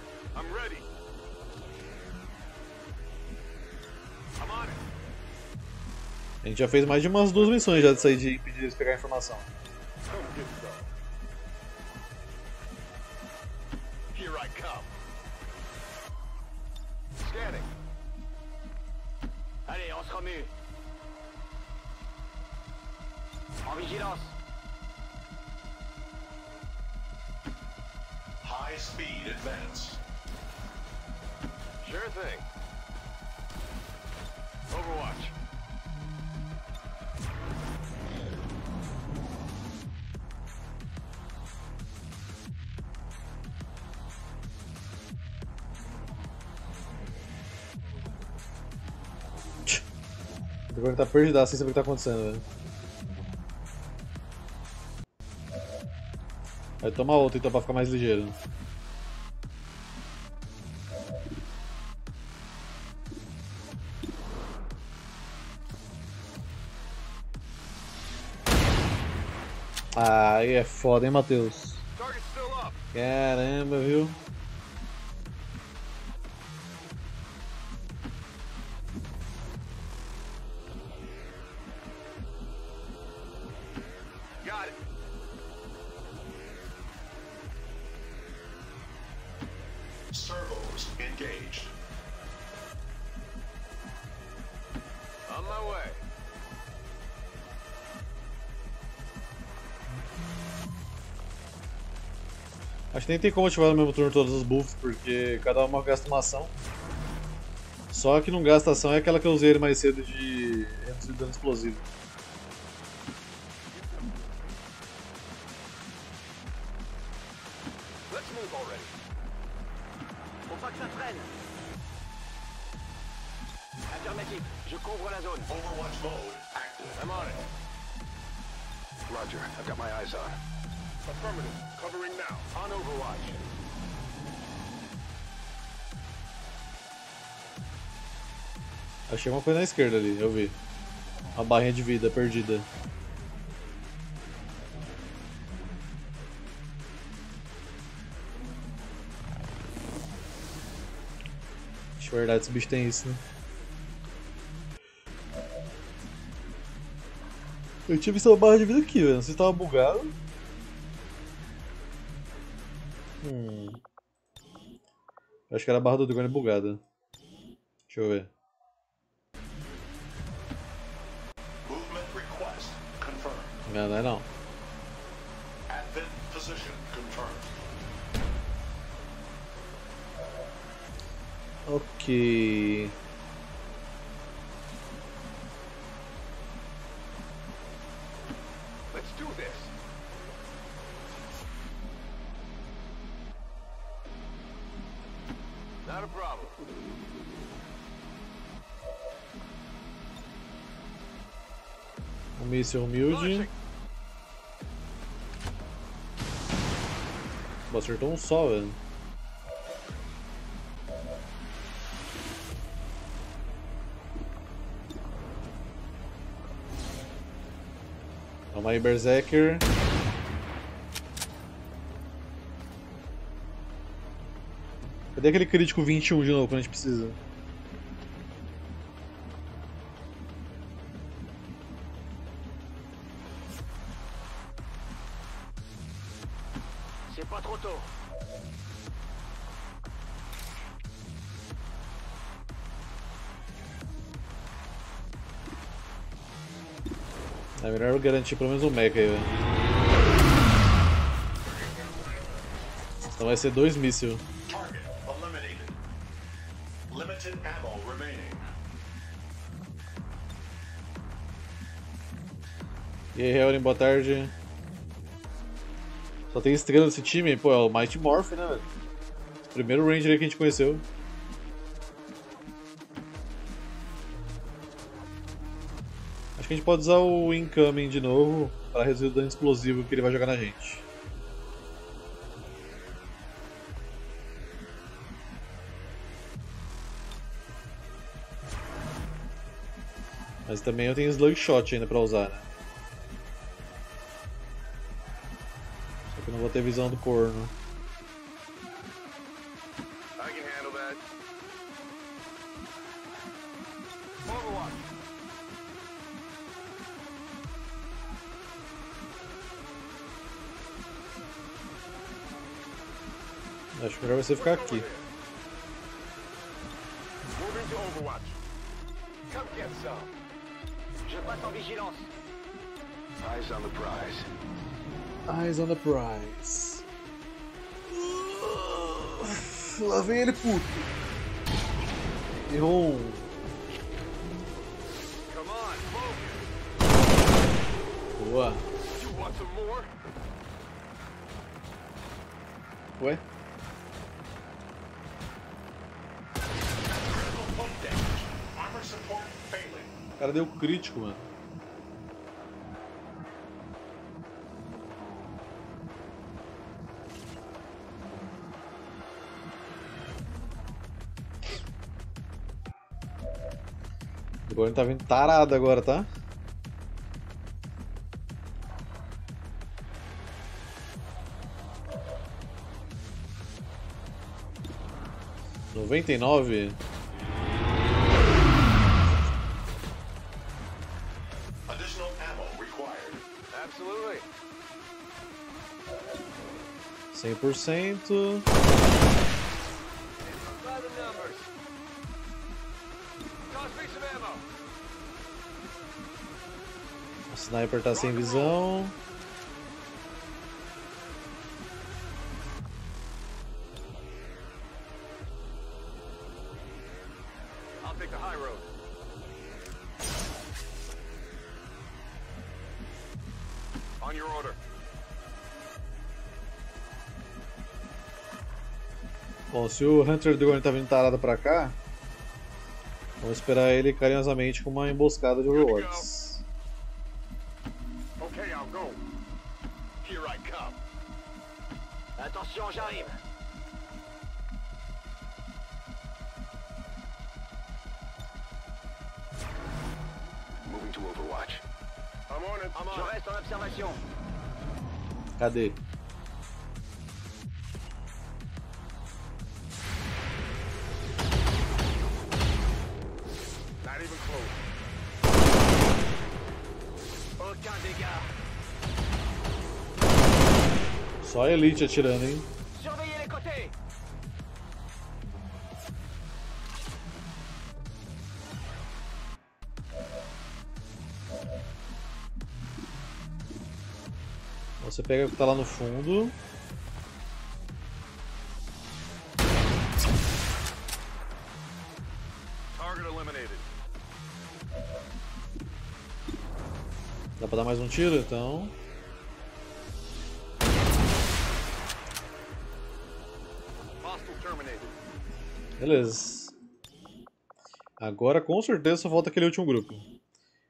A gente já fez mais de umas duas missões já de sair de impedir eles pegar informação. Agora tá perdido, sem saber o que tá acontecendo, velho. Vai tomar outro então pra ficar mais ligeiro. Ah, aí é foda, hein, Matheus? Caramba, viu? Nem tem como ativar no mesmo turno todos os buffs, porque cada uma gasta uma ação. Só que não gasta ação é aquela que eu usei mais cedo de reduzir dano explosivo. Overwatch mode. Active. I'm on it. Roger. I've got my eyes on. Affirmative. Covering now. On Overwatch. Achei uma coisa na esquerda ali, eu vi. A barrinha de vida perdida. De verdade, esse bicho tem isso, né? Eu tinha visto uma barra de vida aqui, velho. Não sei se tava bugado. Hum. Eu acho que era a barra do drone bugada. Deixa eu ver. Não, não é não. Ok. Let's do this. Not a problem. Um míssil humilde. Pô, acertou um só, velho. Calma aí, Berserker. Cadê aquele crítico vinte e um de novo, quando a gente precisa? É melhor eu garantir pelo menos um mecha aí, velho. Então vai ser dois mísseis. E aí, Helden, boa tarde. Só tem estrela nesse time? Pô, é o Mighty Morphin, né, velho? Primeiro Ranger aí que a gente conheceu. Acho que a gente pode usar o Incoming de novo para reduzir o dano explosivo que ele vai jogar na gente. Mas também eu tenho Slugshot ainda para usar, né? Só que eu não vou ter visão do corno. Acho melhor você ficar aqui. Eyes on the prize. Eyes on the prize. Lá vem ele, puto. Errou. Boa. Ué? O cara deu crítico, mano. Agora ele tá vindo tarado agora, tá? noventa e nove? cem por cento. O sniper tá sem visão. Bom, se o Hunter Drone tá vindo tarado pra cá, vamos esperar ele carinhosamente com uma emboscada de rewards. now, go. Here I come. Attention, j'arrive. Moving to Overwatch. I'm on it. I'm on. Je reste en observation. Cadê? Só a elite atirando, hein? Você pega o que tá lá no fundo. Dá pra dar mais um tiro, então? Beleza. Agora com certeza só falta aquele último grupo.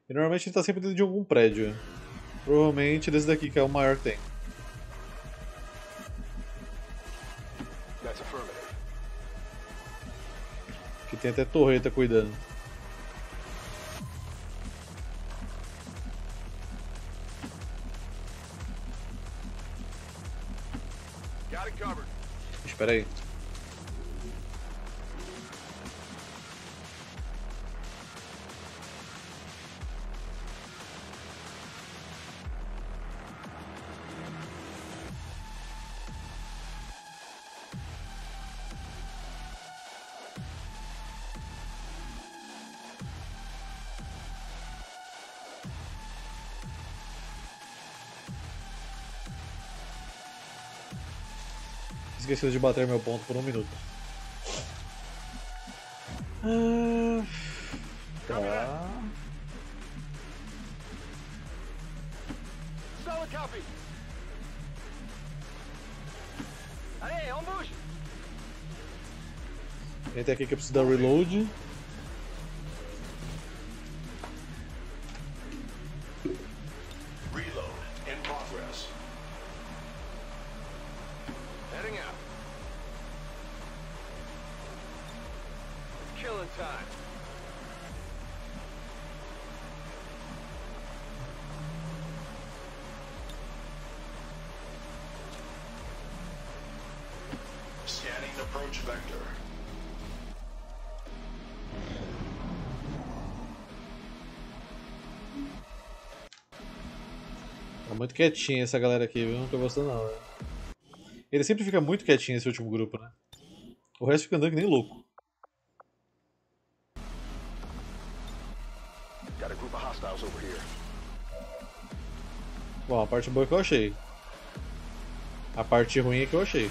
E normalmente ele está sempre dentro de algum prédio. Provavelmente desse daqui que é o maior que tem. Que tem até torreta cuidando. Espera aí. Esqueci de bater meu ponto por um minuto. Ah, tá. Entra aqui que eu preciso dar reload. Muito quietinha essa galera aqui, viu? Não tô gostando não, velho. Ele sempre fica muito quietinho esse último grupo, né? O resto fica andando que nem louco. Bom, a parte boa é que eu achei. A parte ruim é que eu achei.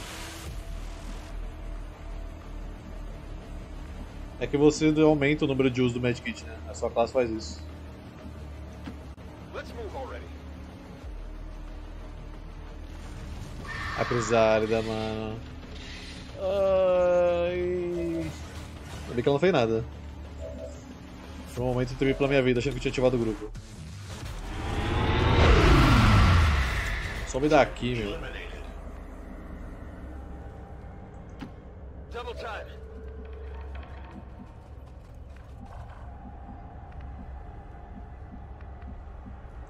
É que você aumenta o número de usos do medkit, né? A sua classe faz isso. A Chrysalida, mano. Ai. Olha que ela não fez nada. Por um momento eu tremi pela minha vida, achando que eu tinha ativado o grupo. Só me dá aqui, meu. Double time.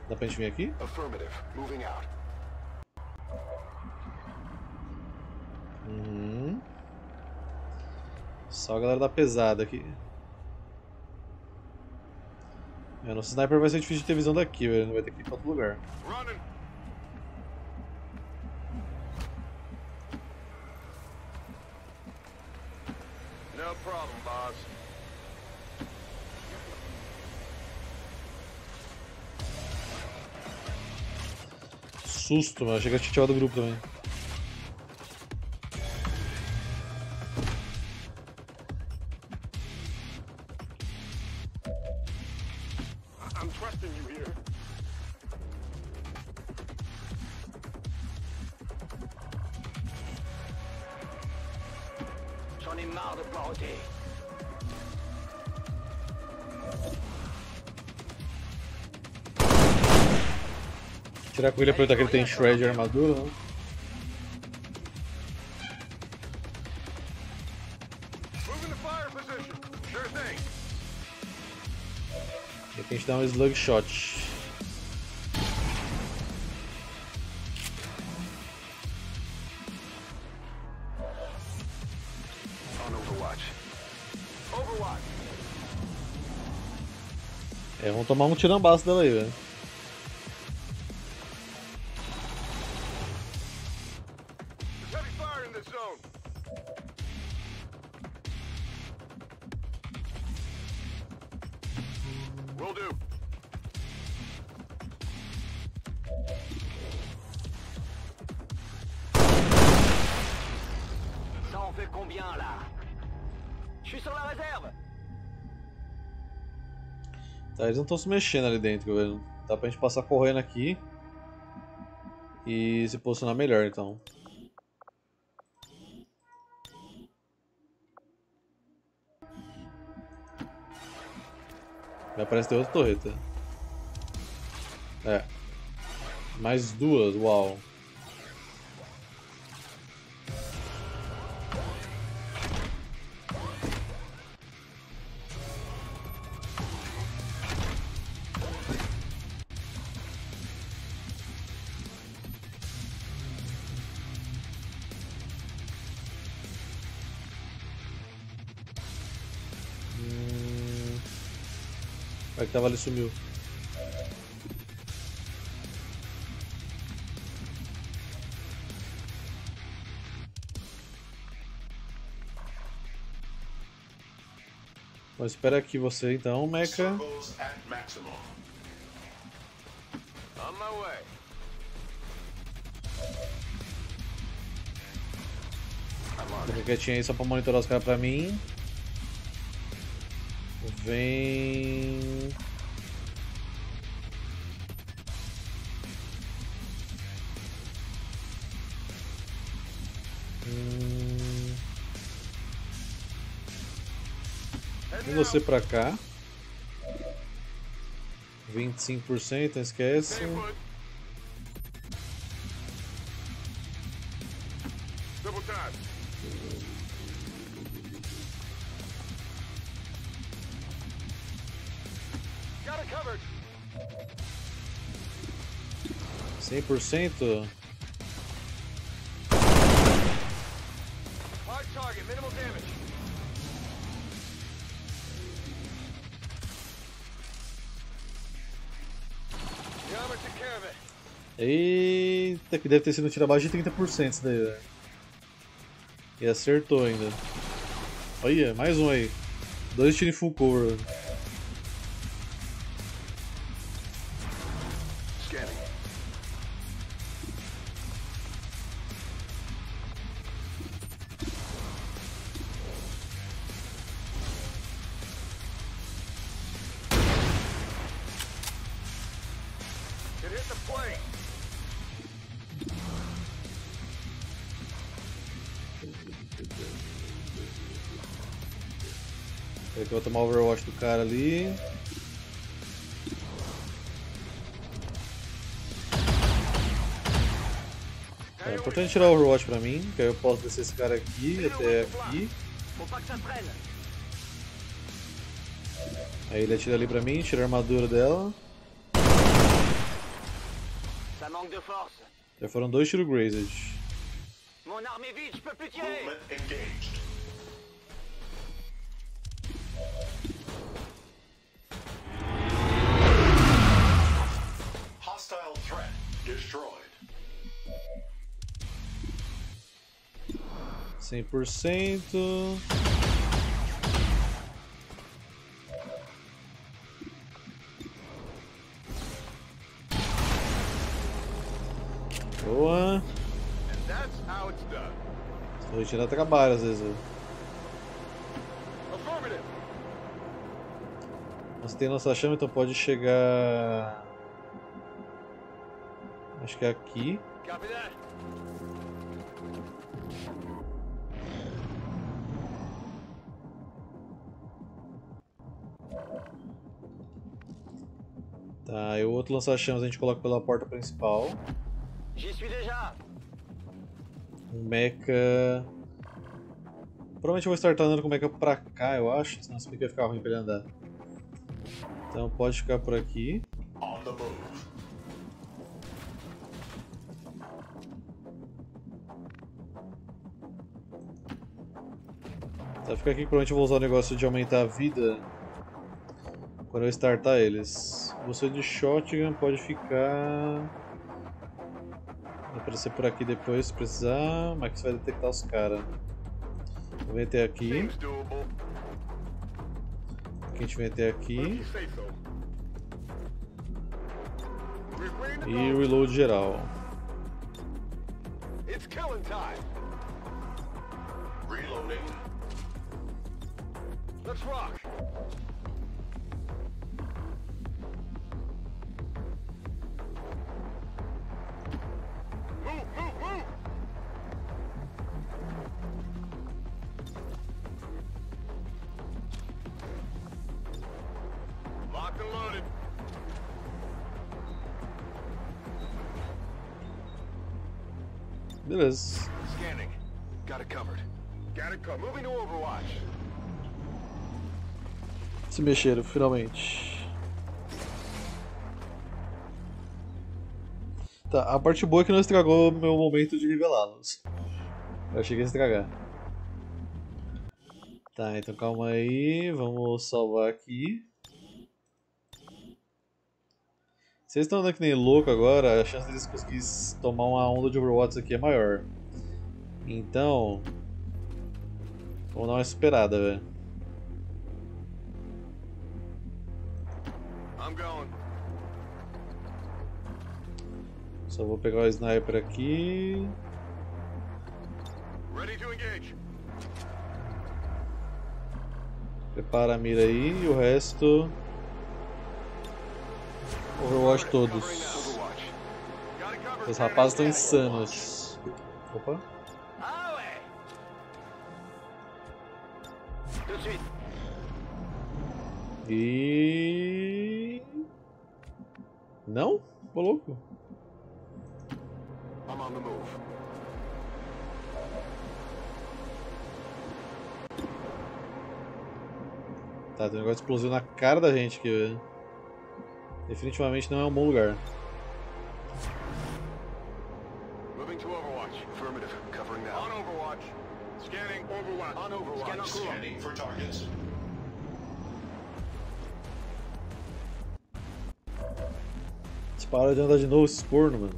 Dá pra gente vir aqui? Affirmative, moving out. Uhum. Só a galera da pesada aqui. Meu, nosso sniper vai ser difícil de ter visão daqui, velho. Vai ter que ir pra outro lugar. Susto, mano. Achei que eu tinha tirado do grupo também. Tirar com ele, aproveitar que ele tem Shred e armadura. Né? De repente dá um Slugshot. É, vão tomar um tirambaço dela aí, velho. Eles não estão se mexendo ali dentro, velho. Dá pra gente passar correndo aqui e se posicionar melhor, então. Já parece ter outra torreta. É. Mais duas, uau. Vai que tava ali, sumiu. Mas espera aqui você então, Mecha. Fica quietinho aí só pra monitorar os caras pra mim. Vem. Hum... Vem você pra cá. vinte e cinco por cento, não esquece. cem por cento. Eita, que deve ter sido um tiro abaixo de trinta por cento isso daí, velho. E acertou ainda. Olha, mais um aí. Dois tiros em full cover. Eu vou tomar o Overwatch do cara ali. É importante tirar o Overwatch pra mim, que aí eu posso descer esse cara aqui até aqui. Aí ele atira ali pra mim, tira a armadura dela. Já foram dois tiros grazed. cem por cento. Boa. Estou retirando trabalho às vezes. Você tem nossa chama, então pode chegar. Acho que é aqui. Tá, e o outro lança-chamas a gente coloca pela porta principal. O mecha... Provavelmente eu vou startar andando com o mecha pra cá, eu acho, senão esse mecha vai ficar ruim pra ele andar. Então pode ficar por aqui. Tá, fica aqui que provavelmente eu vou usar o negócio de aumentar a vida quando eu startar eles. Você de shotgun pode ficar... Vai aparecer por aqui depois se precisar, mas você vai detectar os caras. Vem até aqui. Aqui a gente vem até aqui. E reload geral. Let's rock. Move, move, move. Locked and loaded. Beleza. Scanning. Got it covered. Got it covered. Moving to Overwatch. Se mexeram, finalmente. Tá, a parte boa é que não estragou meu momento de revelá-los. Eu cheguei a estragar. Tá, então calma aí, vamos salvar aqui. Se eles estão andando que nem louco agora, a chance deles conseguirem tomar uma onda de Overwatch aqui é maior. Então... Vamos dar uma esperada, velho. Só vou pegar o sniper aqui. Prepara a mira aí e o resto. Overwatch todos. Os rapazes estão insanos. Opa. E... Não? Tô louco. I'm on the move. Tá, tem um negócio explosivo na cara da gente aqui, velho. Definitivamente não é um bom lugar. Moving to Overwatch. Affirmative. Covering now. On Overwatch. Scanning Overwatch. On Overwatch. Scanning for targets. Para de andar de novo esse corno, mano.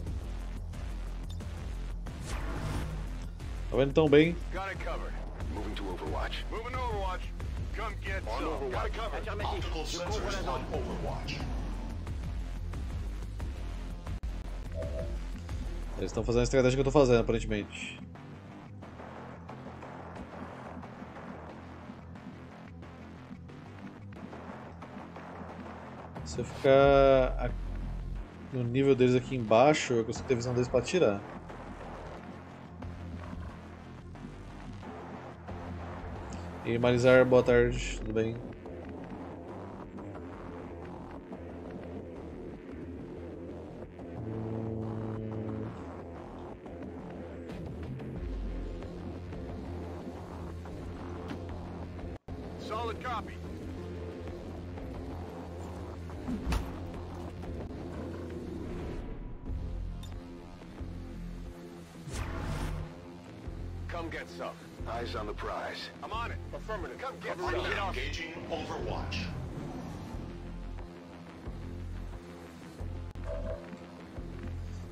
Tá vendo tão bem? Eles estão fazendo a estratégia que eu tô fazendo, aparentemente. Se eu ficar aqui no nível deles aqui embaixo, eu consigo ter visão deles para atirar. E Marizar, boa tarde, tudo bem? Solid copy. Eyes on the prize. I'm on it. Affirmative. Come get it. Engaging Overwatch.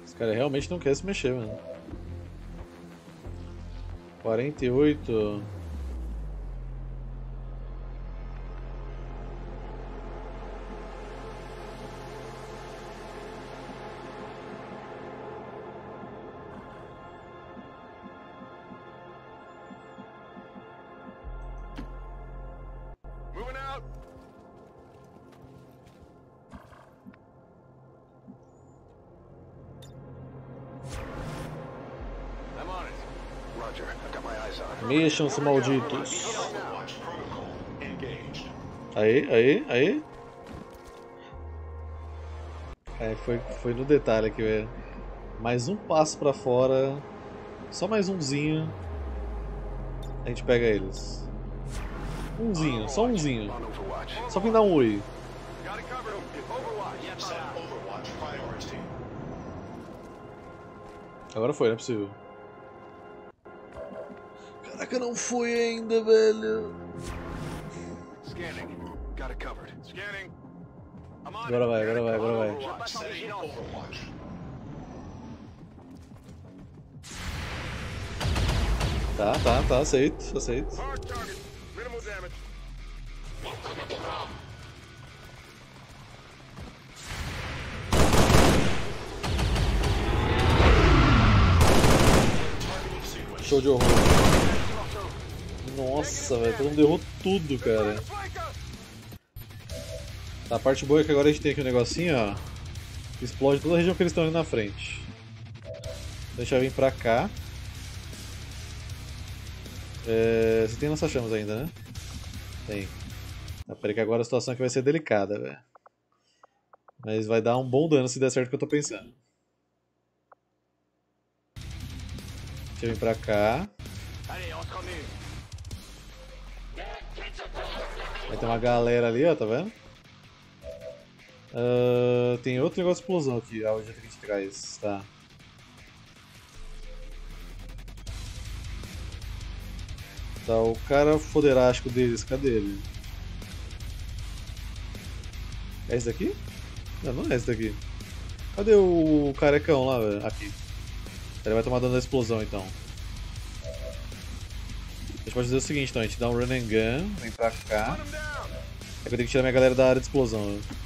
Esse cara realmente não quer se mexer, mano. quarenta e oito. Mexam-se, malditos. Aí, aí, aí. É, foi, foi no detalhe aqui, velho. Mais um passo pra fora. Só mais umzinho. A gente pega eles. Umzinho, só umzinho. Só vim dar um oi. Agora foi, não é possível. Caraca, não foi ainda, velho. Agora vai, agora vai, agora vai. Tá, tá, tá, aceito, aceito. Show de horror. Nossa, velho, todo mundo errou tudo, cara. Tá, a parte boa é que agora a gente tem aqui um negocinho, ó. Explode toda a região que eles estão ali na frente. Deixa eu vir pra cá. É, você tem lança-chamas ainda, né? Tem. Ah, peraí que agora a situação aqui vai ser delicada, velho. Mas vai dar um bom dano se der certo o que eu tô pensando. Deixa eu vir pra cá. Vai ter uma galera ali, ó, tá vendo? Uh, tem outro negócio de explosão aqui. Ah, eu já tenho que pegar isso, tá. Tá, o cara foderástico deles, cadê ele? É esse daqui? Não, não é esse daqui. Cadê o carecão lá, velho? Aqui. Ele vai tomar dano da explosão, então. A gente pode fazer o seguinte, então. A gente dá um Run and Gun, vem pra cá. É que eu tenho que tirar minha galera da área de explosão, velho.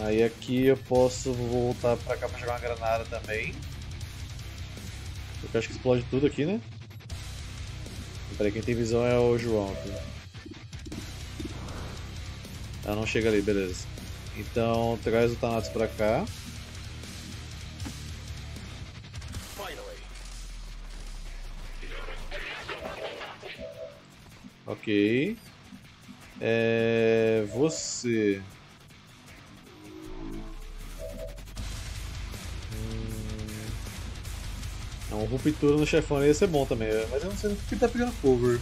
Aí aqui eu posso voltar pra cá pra jogar uma granada também. Porque eu acho que explode tudo aqui, né? Peraí, quem tem visão é o João aqui. Ah, não chega ali, beleza. Então traz o Thanatos pra cá. Ok. É... você... Não, ruptura no chefão ia ser bom também, mas eu não sei porque tá pegando fogo.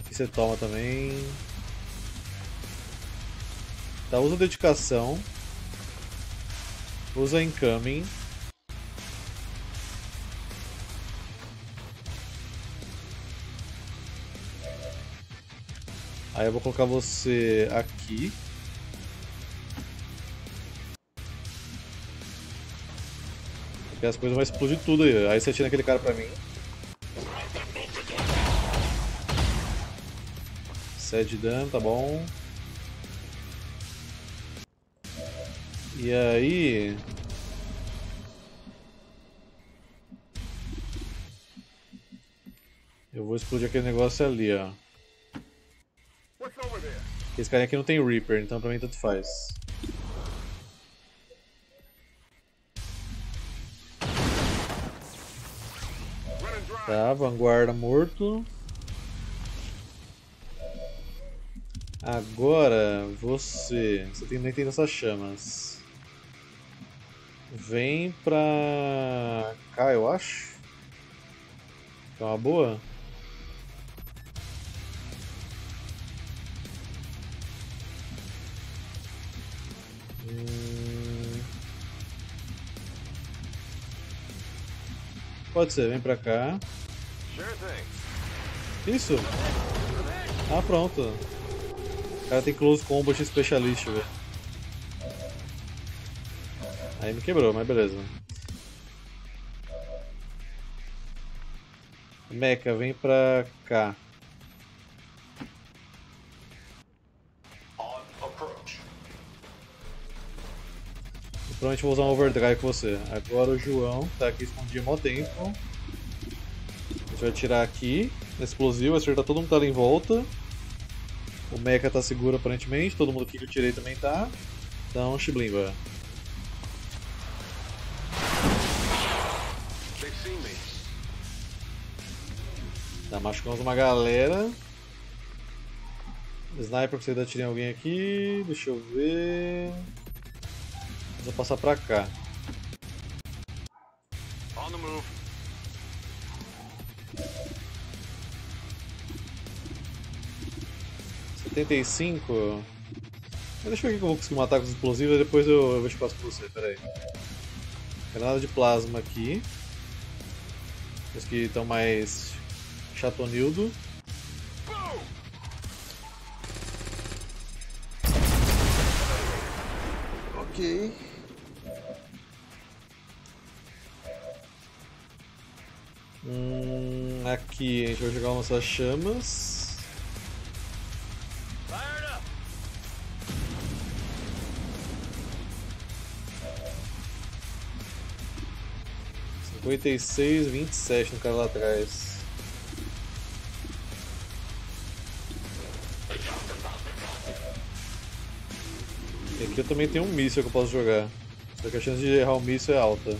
Aqui você toma também. Tá, usa dedicação. Usa incoming. Aí eu vou colocar você aqui. Porque as coisas vão explodir tudo aí. Aí você tira aquele cara pra mim. sete de dano, tá bom. E aí... eu vou explodir aquele negócio ali, ó. Esse cara aqui não tem Reaper, então pra mim tanto faz. Tá, Vanguarda morto. Agora você... você tem, nem tem essas chamas. Vem pra cá, eu acho. É uma boa. Pode ser, vem pra cá. Isso! Ah, pronto. O cara tem close combat specialist, velho. Aí me quebrou, mas beleza. Mecha, vem pra cá. Provavelmente vou usar um overdrive com você. Agora o João tá aqui escondido há mó tempo. A gente vai tirar aqui, explosivo, acertar todo mundo que tá ali em volta. O mecha tá seguro aparentemente, todo mundo aqui que eu tirei também tá. Então, Shiblimba. Tá, machucamos uma galera. Sniper, que você dá tiro em alguém aqui. Deixa eu ver. Vou passar pra cá. On the move. setenta e cinco. Mas deixa eu ver que eu vou conseguir matar com os explosivos e depois eu, eu vejo o passo pra você, peraí. Granada de plasma aqui. Os que estão mais chatonildo. Ok. Hum, aqui a gente vai jogar nossas chamas. cinquenta e seis, vinte e sete no cara lá atrás. E aqui eu também tenho um míssil que eu posso jogar. Só que a chance de errar o míssil é alta.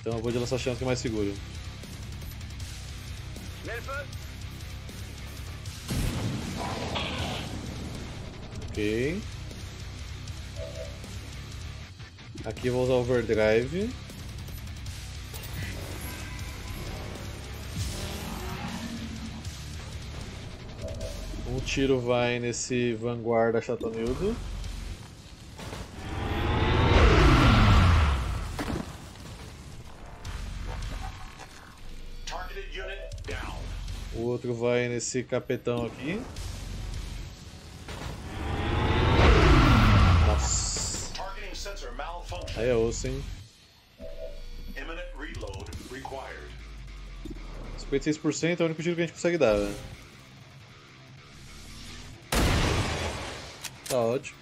Então eu vou de lançar chance que é mais seguro. Ok. Aqui eu vou usar o Overdrive. Um tiro vai nesse Vanguard achatonildo. O outro vai nesse capetão aqui. Nossa. Aí é osso, hein? cinquenta e seis por cento é o único tiro que a gente consegue dar, velho. Tá ótimo.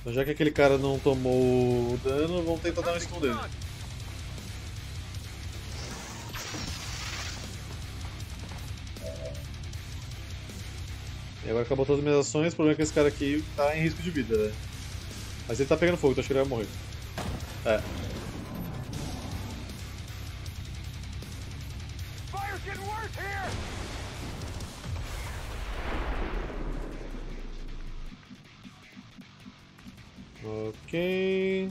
Então, já que aquele cara não tomou dano, vamos tentar dar um stun dele. E agora acabou todas as minhas ações, o problema é que esse cara aqui tá em risco de vida, né? Mas ele tá pegando fogo, então acho que ele vai morrer. É. Ok.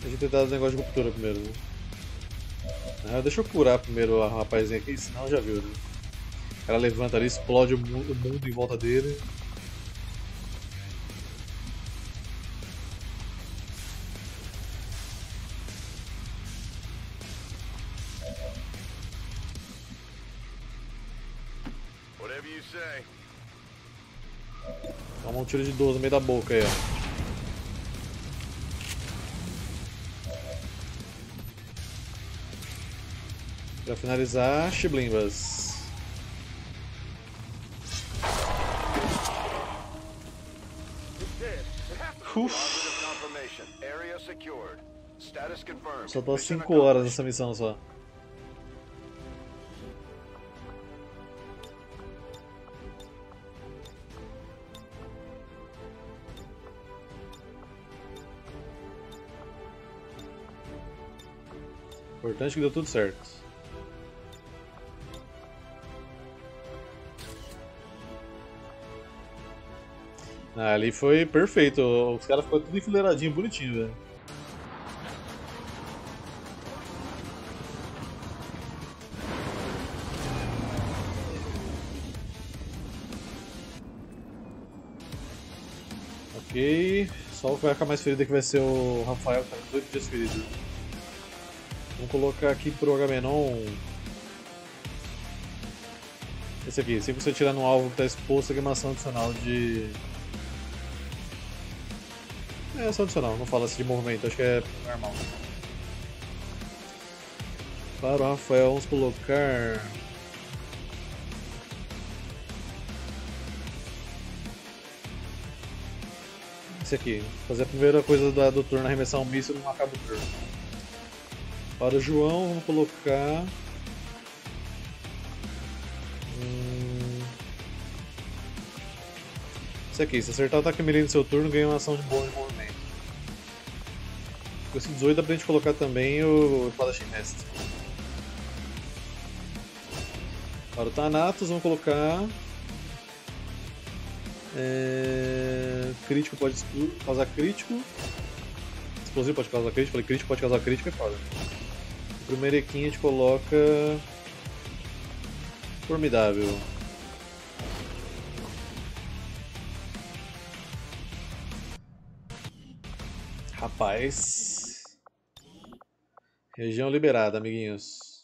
Deixa eu tentar os negócios de ruptura primeiro. Né? Ah, deixa eu curar primeiro a rapazinha aqui, senão já viu, né? O cara levanta ali, explode o mundo, o mundo em volta dele. Toma um tiro de doze no meio da boca aí, ó. Pra finalizar, chiblimbas. Só tô cinco horas nessa missão só. Importante que deu tudo certo. Ah, ali foi perfeito, os caras ficaram tudo enfileiradinho, bonitinho, velho. Ok, só o que vai ficar mais ferido aqui vai ser o Rafael, que tá com dois dias ferido. Vamos colocar aqui pro Agamenon. Esse aqui, se você tirar num alvo que tá exposto, aqui é uma ação adicional de... É só adicional, não fala assim de movimento, acho que é normal. Para o Rafael, vamos colocar... Esse aqui, fazer a primeira coisa da, do turno, arremessar um míssil e não acaba o turno. Para o João, vamos colocar... Hum... Isso aqui, se acertar o ataque melee no seu turno, ganha uma ação de bônus de movimento. Com esse dezoito dá pra gente colocar também o Espadachim Mestre. Para o Thanatos, vamos colocar... É... Crítico pode causar crítico. Explosivo pode causar crítico. Falei crítico pode causar crítico, é foda. O primeiro equinho a gente coloca... Formidável. Rapaz. Região liberada, amiguinhos.